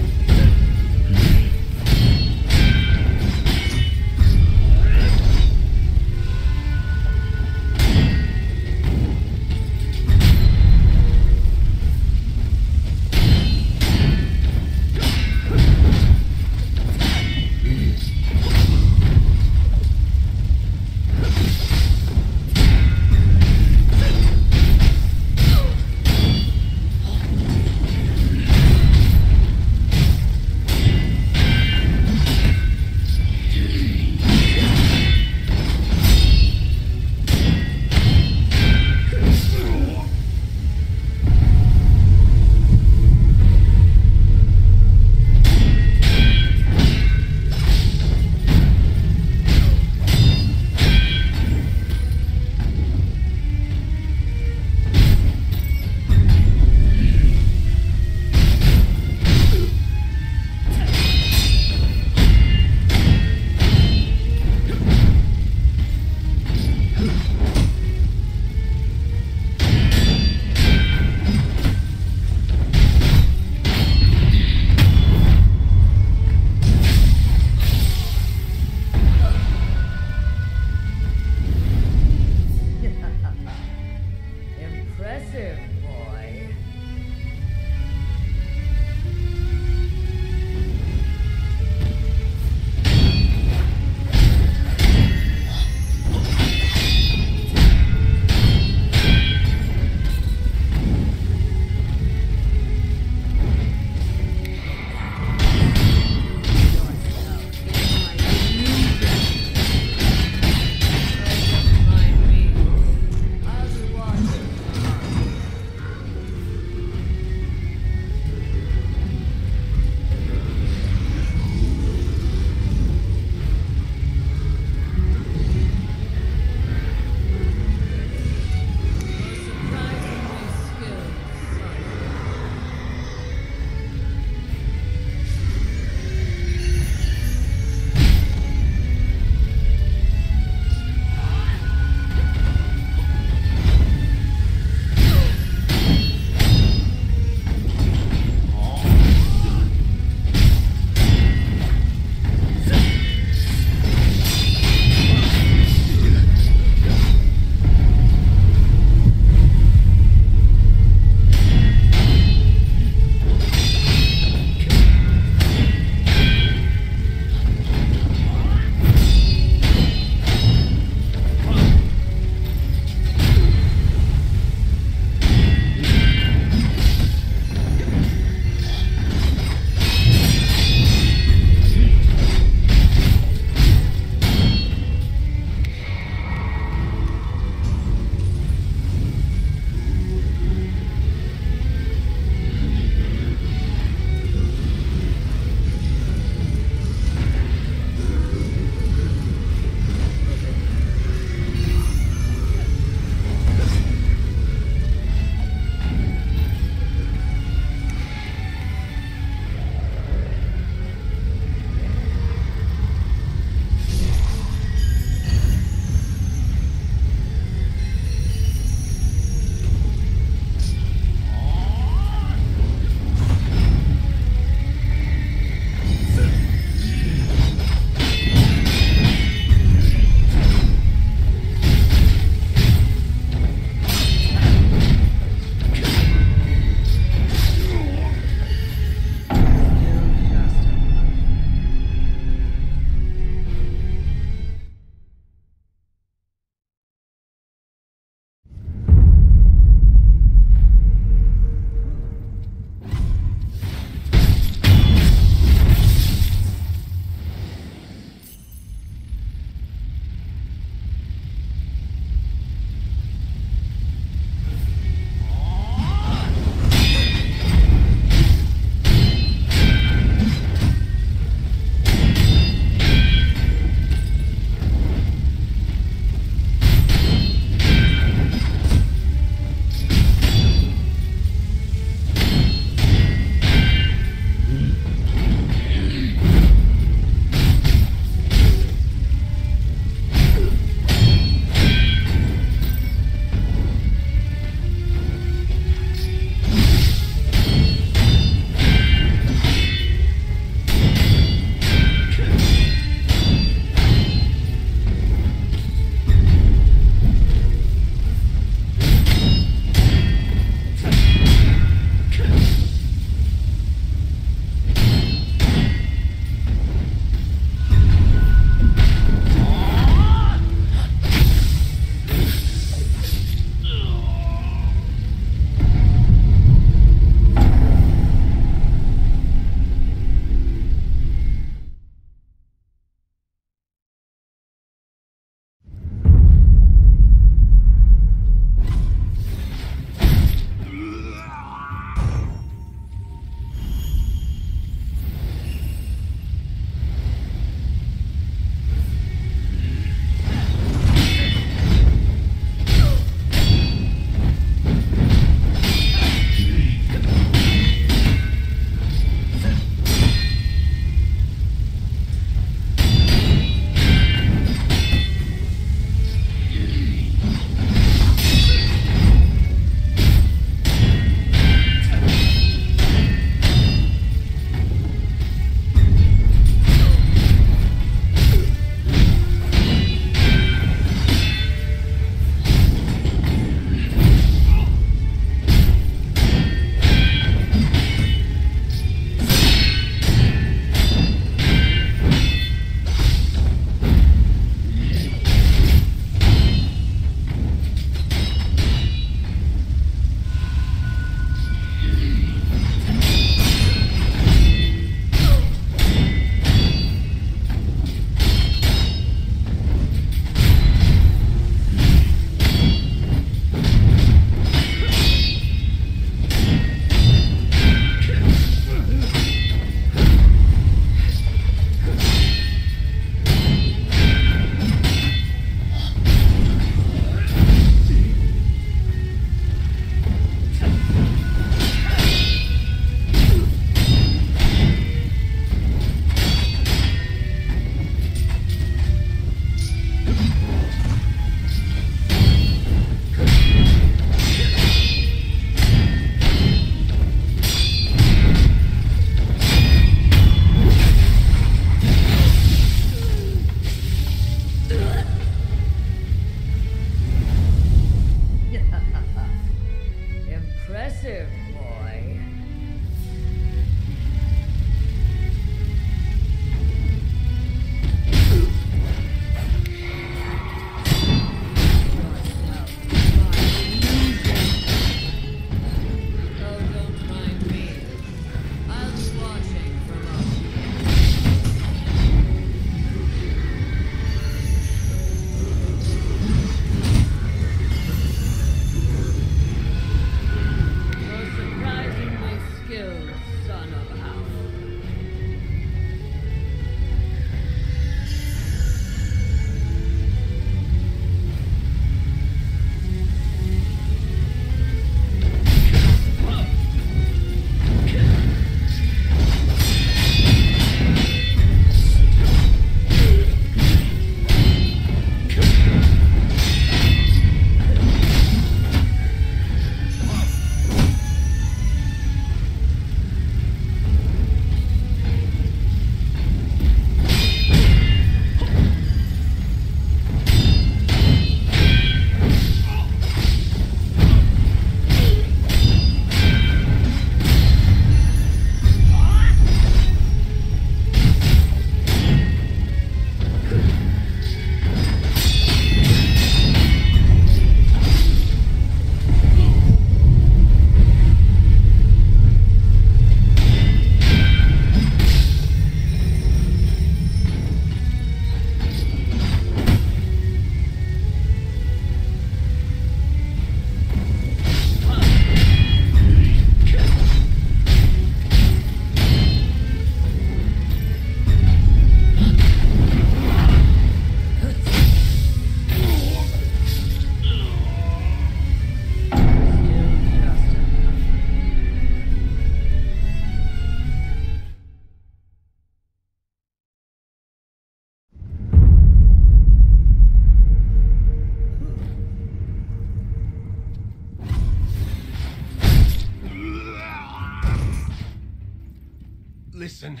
Listen,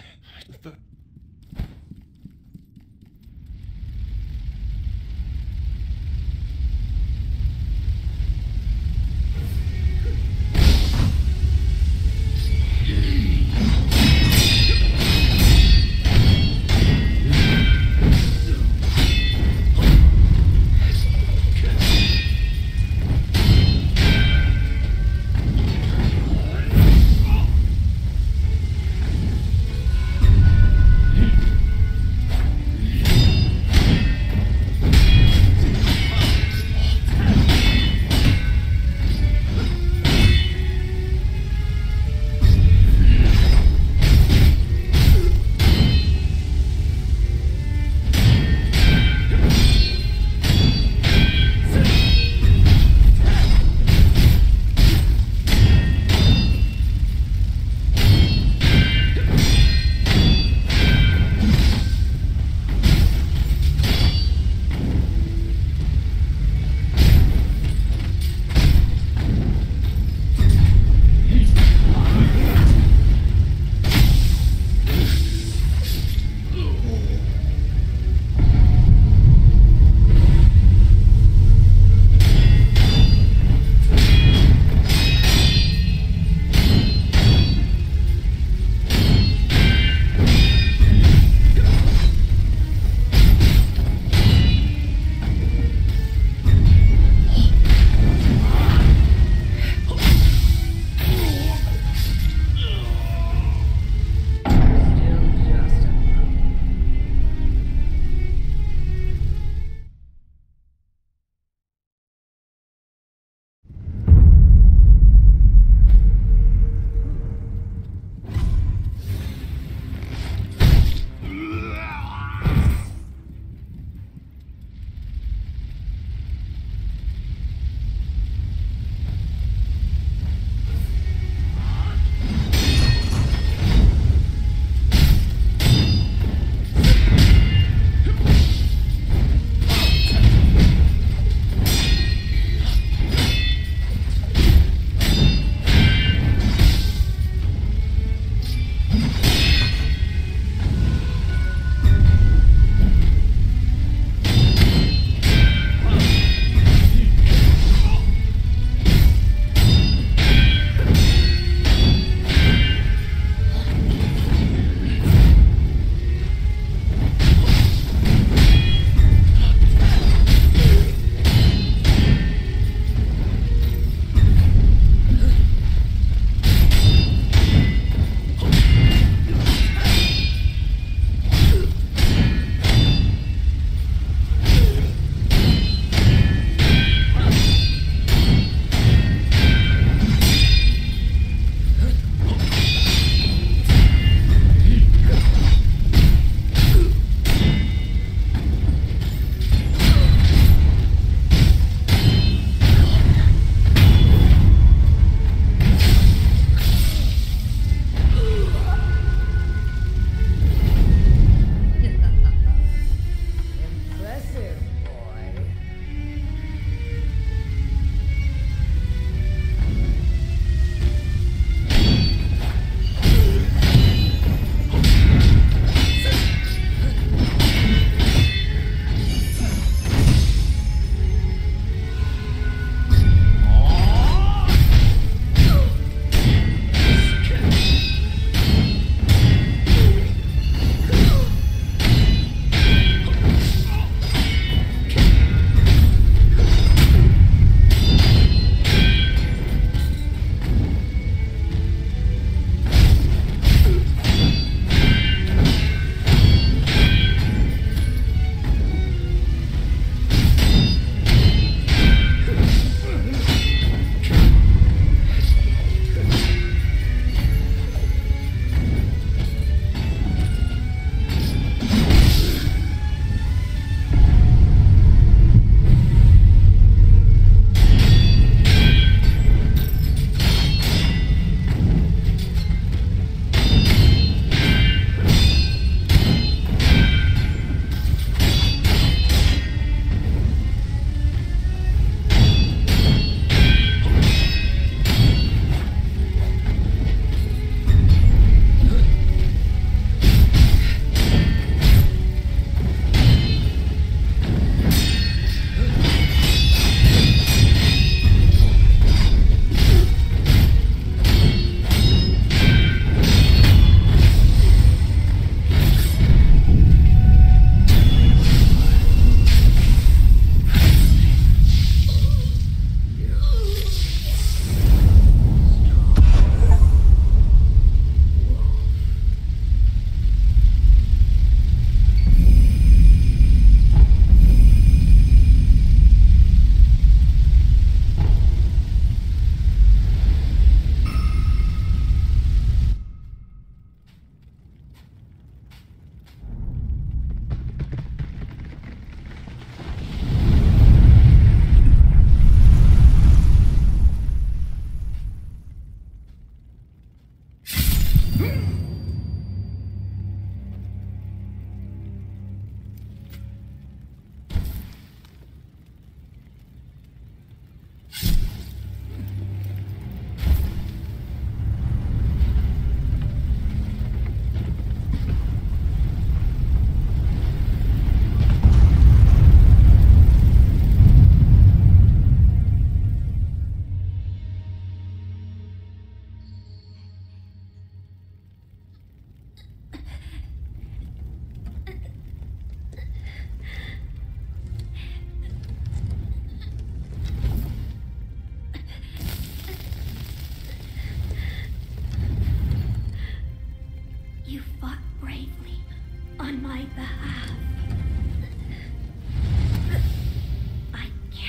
the...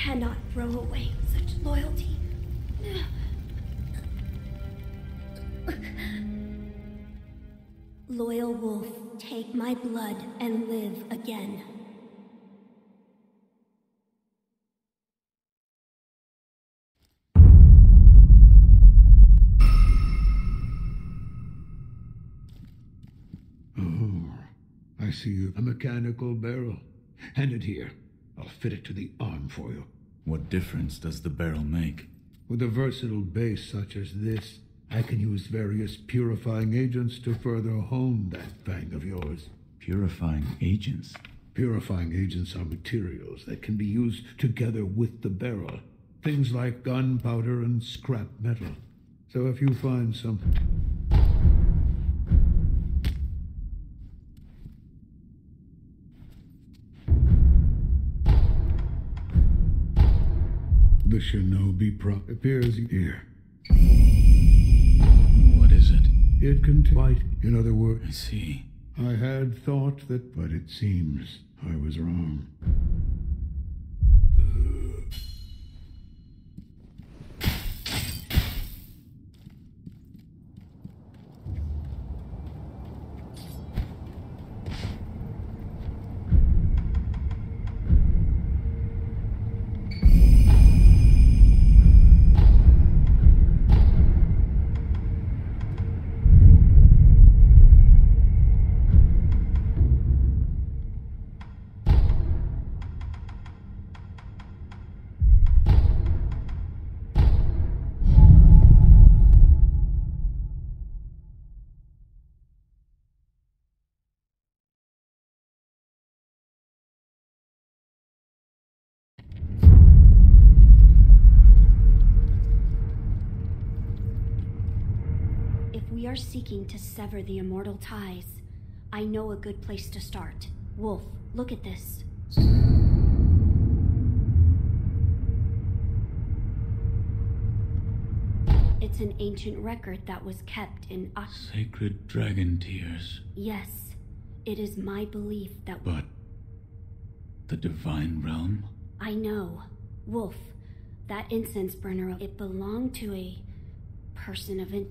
cannot throw away such loyalty. Loyal wolf, take my blood and live again. Oh, I see a mechanical barrel. Hand it here. I'll fit it to the arm for you. What difference does the barrel make? With a versatile base such as this, I can use various purifying agents to further hone that fang of yours. Purifying agents? Purifying agents are materials that can be used together with the barrel. Things like gunpowder and scrap metal. So if you find something... The Shinobi prop appears here. What is it? It can fight, in other words. I see. I had thought that, but it seems I was wrong. We are seeking to sever the immortal ties. I know a good place to start. Wolf, look at this. It's an ancient record that was kept in Ashina. Sacred dragon tears. Yes, it is my belief that... But... the Divine Realm? I know. Wolf, that incense burner, it belonged to a... person of... in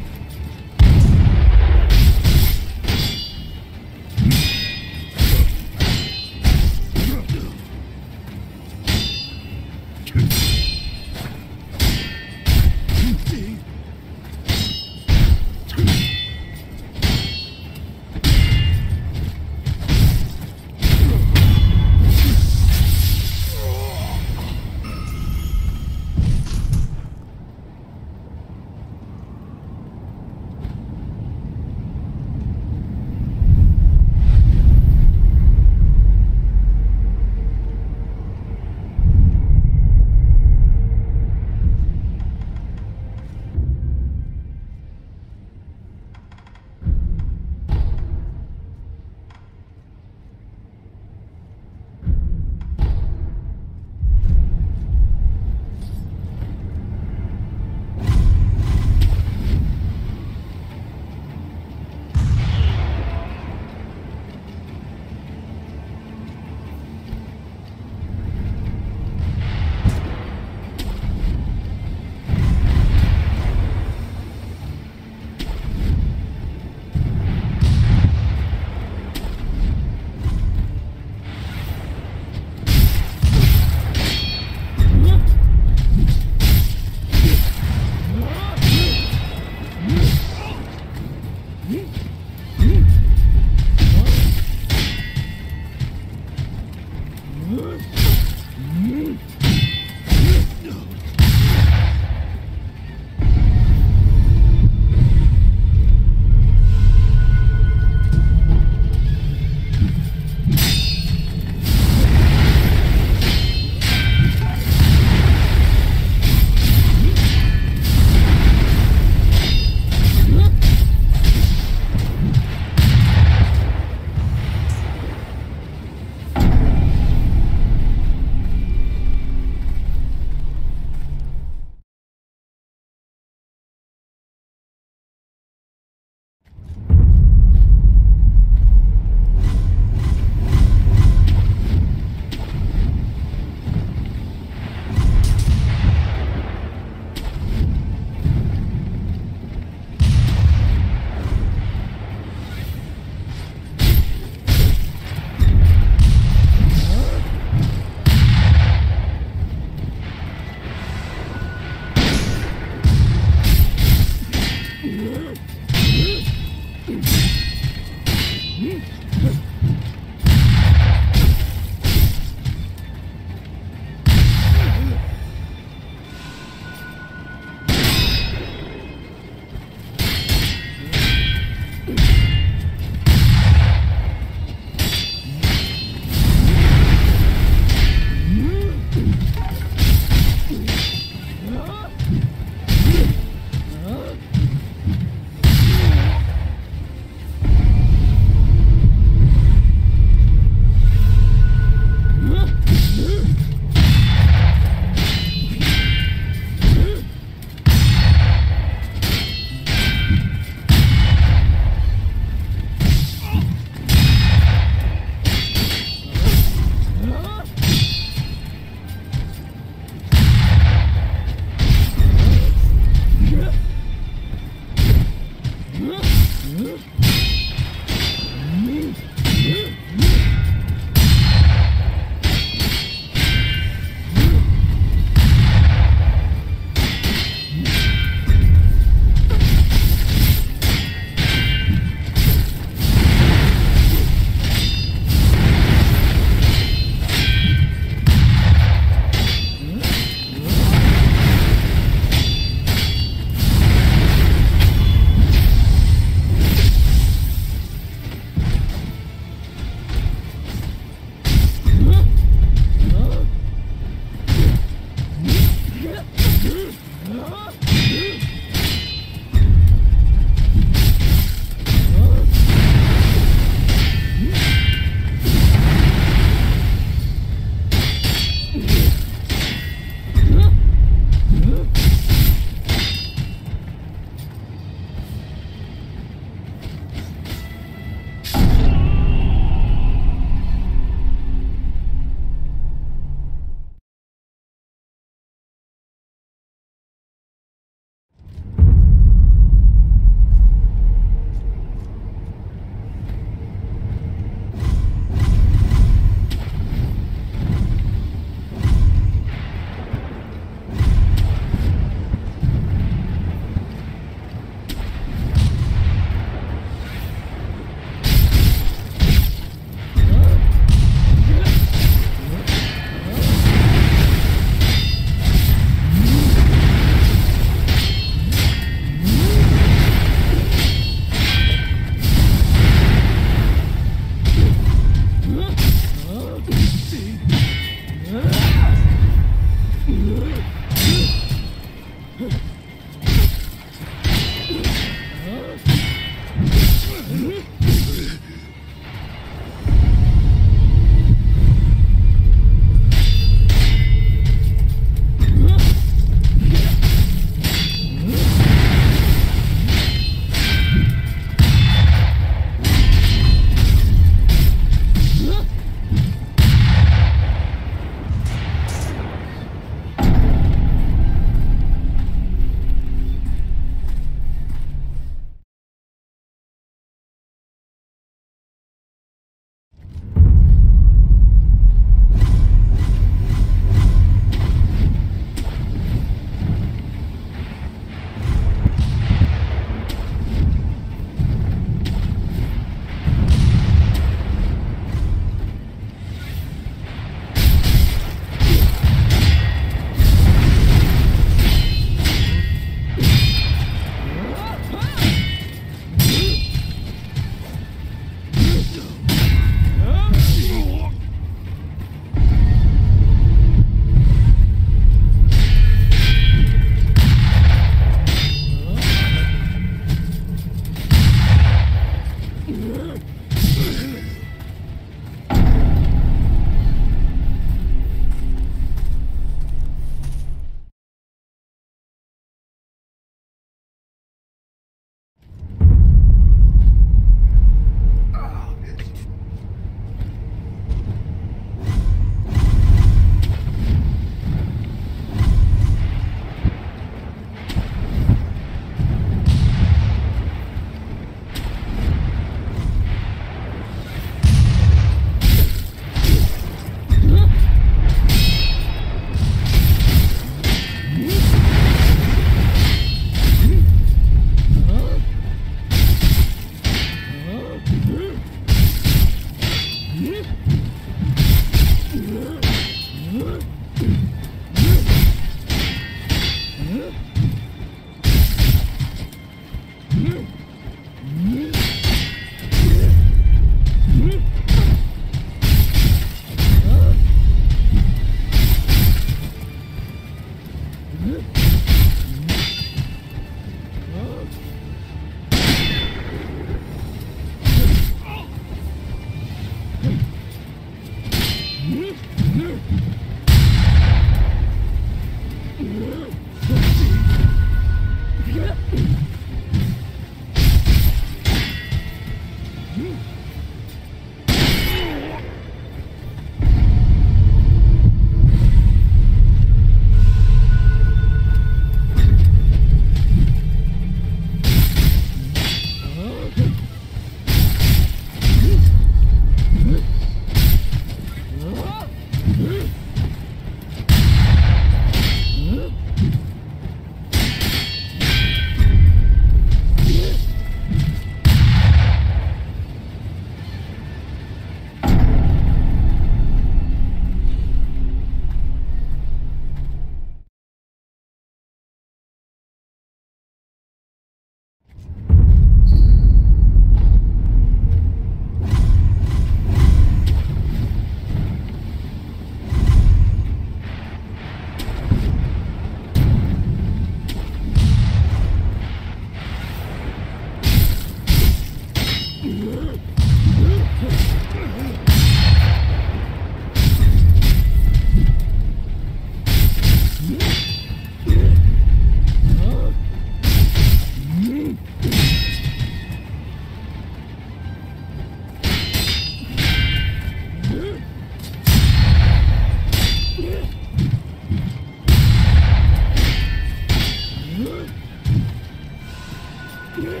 Mm-hmm.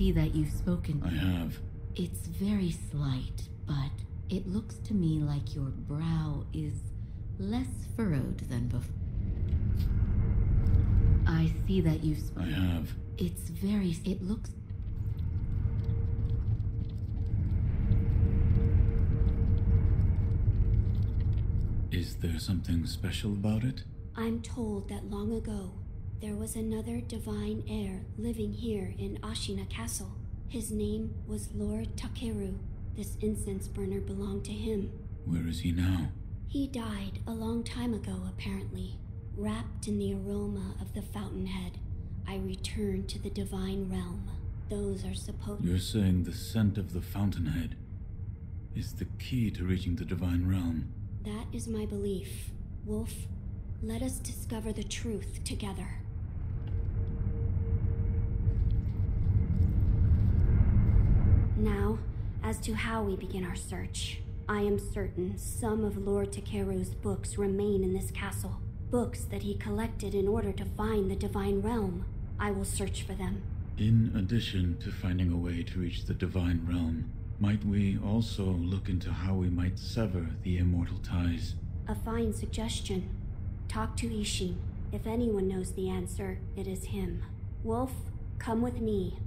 see that you've spoken. I have. It's very slight, but it looks to me like your brow is less furrowed than before. I see that you've spoken. I have. It's very... It looks... Is there something special about it? I'm told that long ago, there was another divine heir living here in Ashina Castle. His name was Lord Takeru. This incense burner belonged to him. Where is he now? He died a long time ago, apparently. Wrapped in the aroma of the Fountainhead, I returned to the Divine Realm. Those are supposed- You're saying the scent of the Fountainhead is the key to reaching the Divine Realm. That is my belief. Wolf, let us discover the truth together. Now, as to how we begin our search, I am certain some of Lord Takeru's books remain in this castle. Books that he collected in order to find the Divine Realm. I will search for them. In addition to finding a way to reach the Divine Realm, might we also look into how we might sever the Immortal Ties? A fine suggestion. Talk to Isshin. If anyone knows the answer, it is him. Wolf, come with me.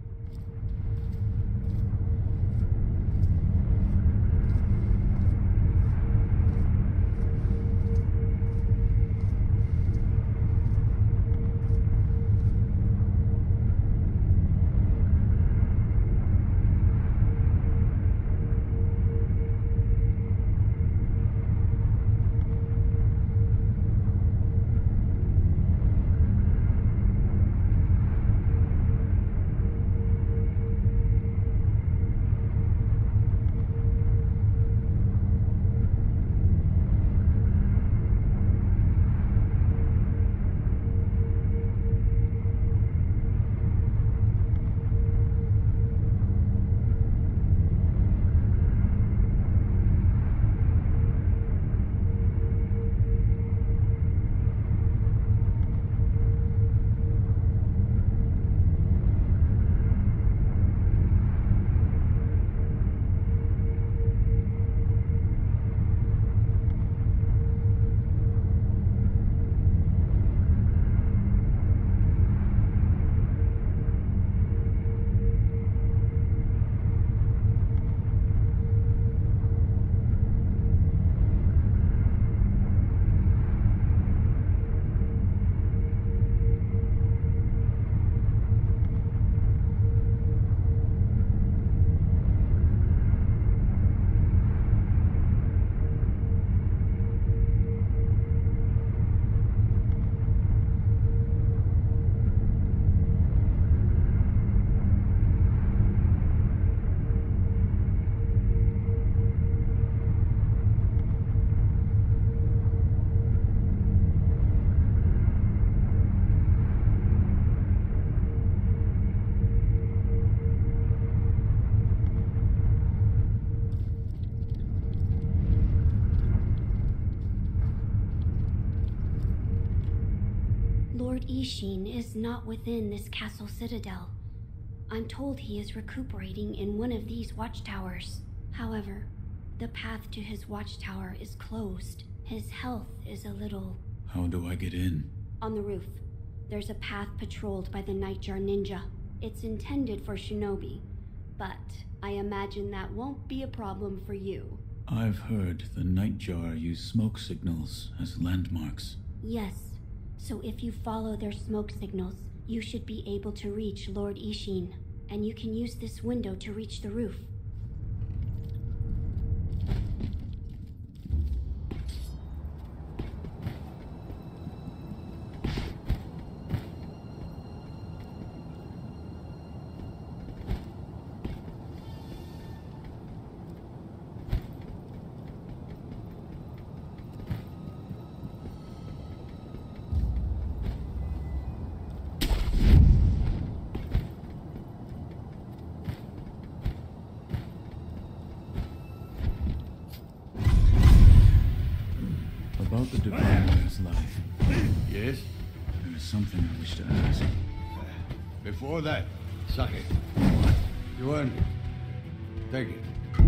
Isshin is not within this castle citadel. I'm told he is recuperating in one of these watchtowers. However, the path to his watchtower is closed. His health is a little... How do I get in? On the roof. There's a path patrolled by the Nightjar Ninja. It's intended for Shinobi, but I imagine that won't be a problem for you. I've heard the Nightjar use smoke signals as landmarks. Yes. So if you follow their smoke signals, you should be able to reach Lord Isshin, and you can use this window to reach the roof. That, suck it. You want? Take it.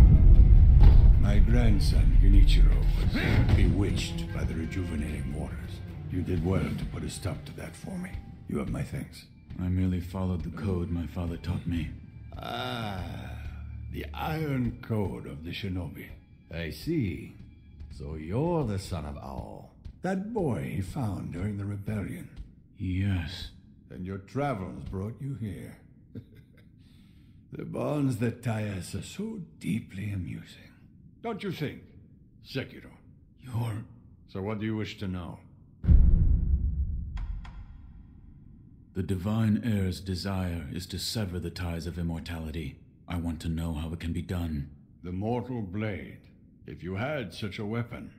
My grandson, Genichiro, was bewitched by the rejuvenating waters. You did well to put a stop to that for me. You have my thanks. I merely followed the code my father taught me. Ah, the Iron Code of the Shinobi. I see. So you're the son of Owl. That boy he found during the rebellion. Yes. And your travels brought you here. The bonds that tie us are so deeply amusing. Don't you think, Sekiro? You're... So what do you wish to know? The Divine Heir's desire is to sever the ties of immortality. I want to know how it can be done. The Mortal Blade. If you had such a weapon,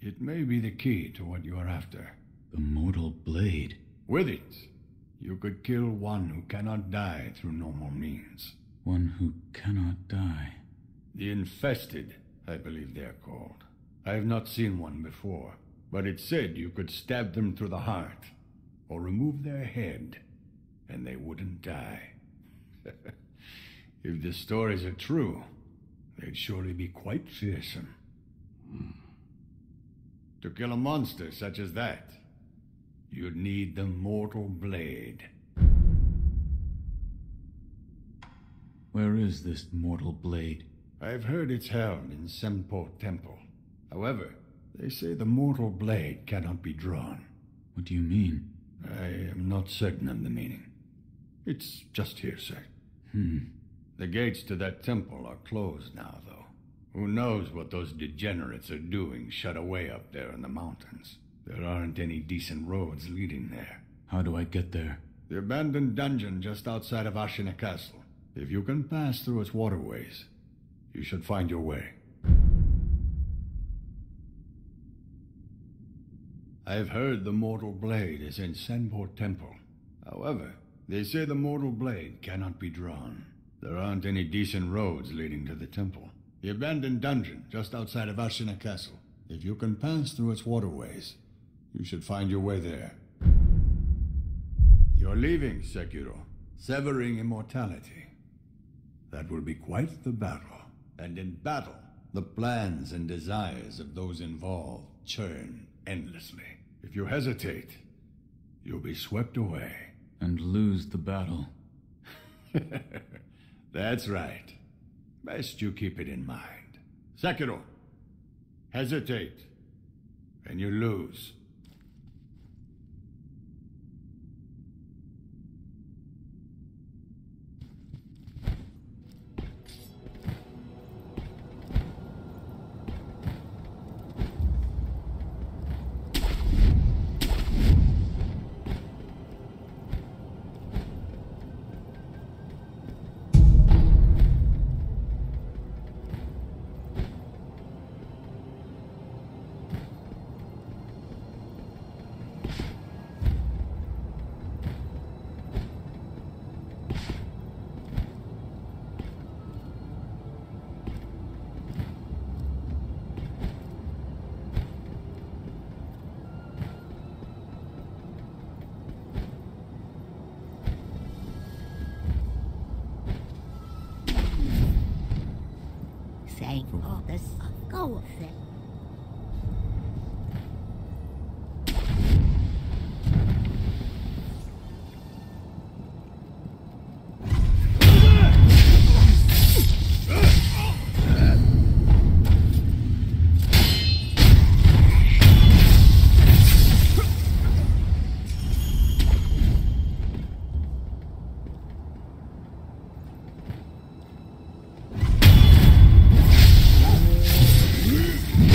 it may be the key to what you are after. The Mortal Blade? With it, you could kill one who cannot die through normal means. One who cannot die? The Infested, I believe they are called. I have not seen one before, but it's said you could stab them through the heart, or remove their head, and they wouldn't die. If the stories are true, they'd surely be quite fearsome. Hmm. To kill a monster such as that, you'd need the Mortal Blade. Where is this Mortal Blade? I've heard it's held in Senpou Temple. However, they say the Mortal Blade cannot be drawn. What do you mean? I am not certain of the meaning. It's just hearsay. Hmm. The gates to that temple are closed now, though. Who knows what those degenerates are doing shut away up there in the mountains. There aren't any decent roads leading there. How do I get there? The abandoned dungeon just outside of Ashina Castle. If you can pass through its waterways, you should find your way. I've heard the Mortal Blade is in Senpou Temple. However, they say the Mortal Blade cannot be drawn. There aren't any decent roads leading to the temple. The abandoned dungeon just outside of Ashina Castle. If you can pass through its waterways, you should find your way there. You're leaving, Sekiro, severing immortality. That will be quite the battle. And in battle, the plans and desires of those involved churn endlessly. If you hesitate, you'll be swept away. And lose the battle. That's right. Best you keep it in mind. Sekiro, hesitate, and you lose. Yeah.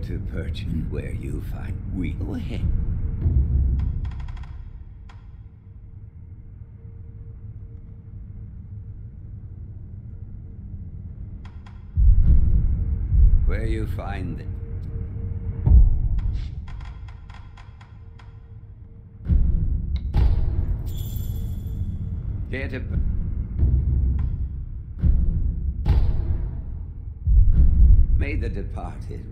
Prepare to burgeon where you find real ahead. Where you find it. Get a... May the departed.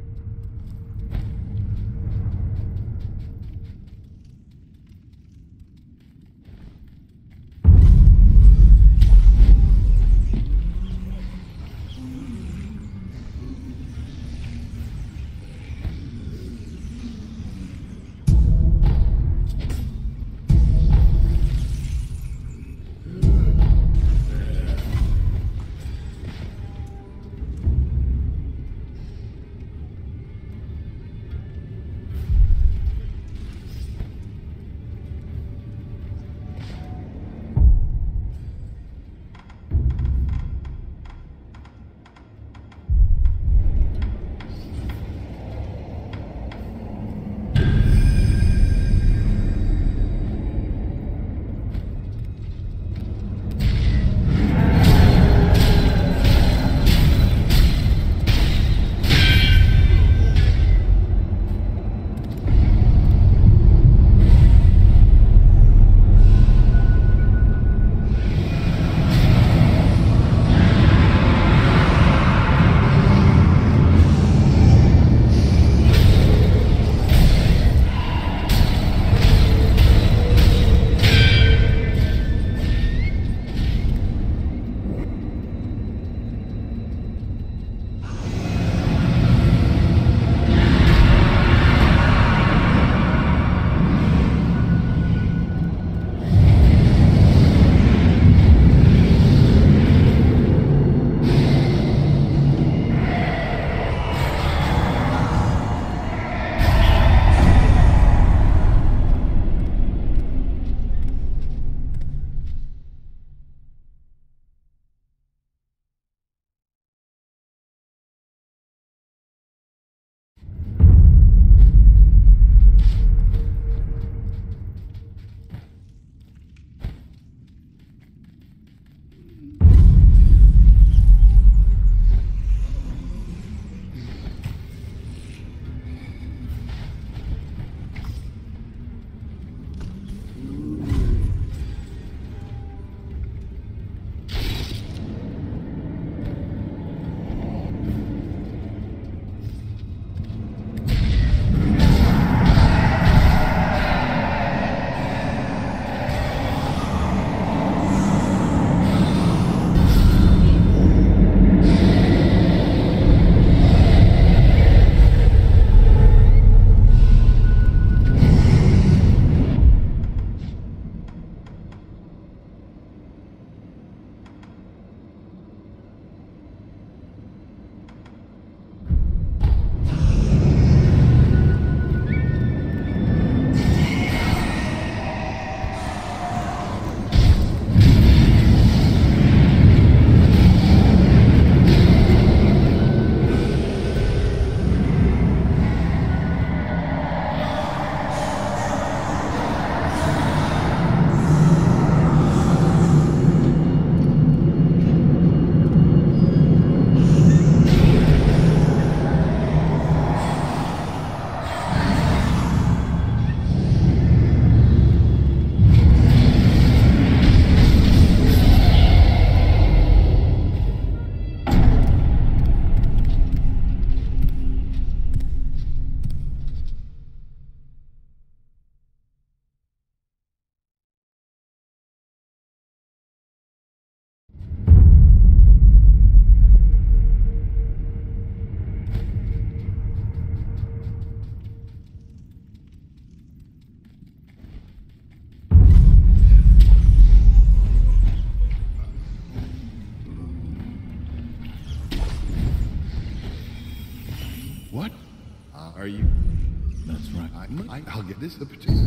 Are you? That's right. I, I, I'll get this the particular.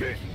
Isshin.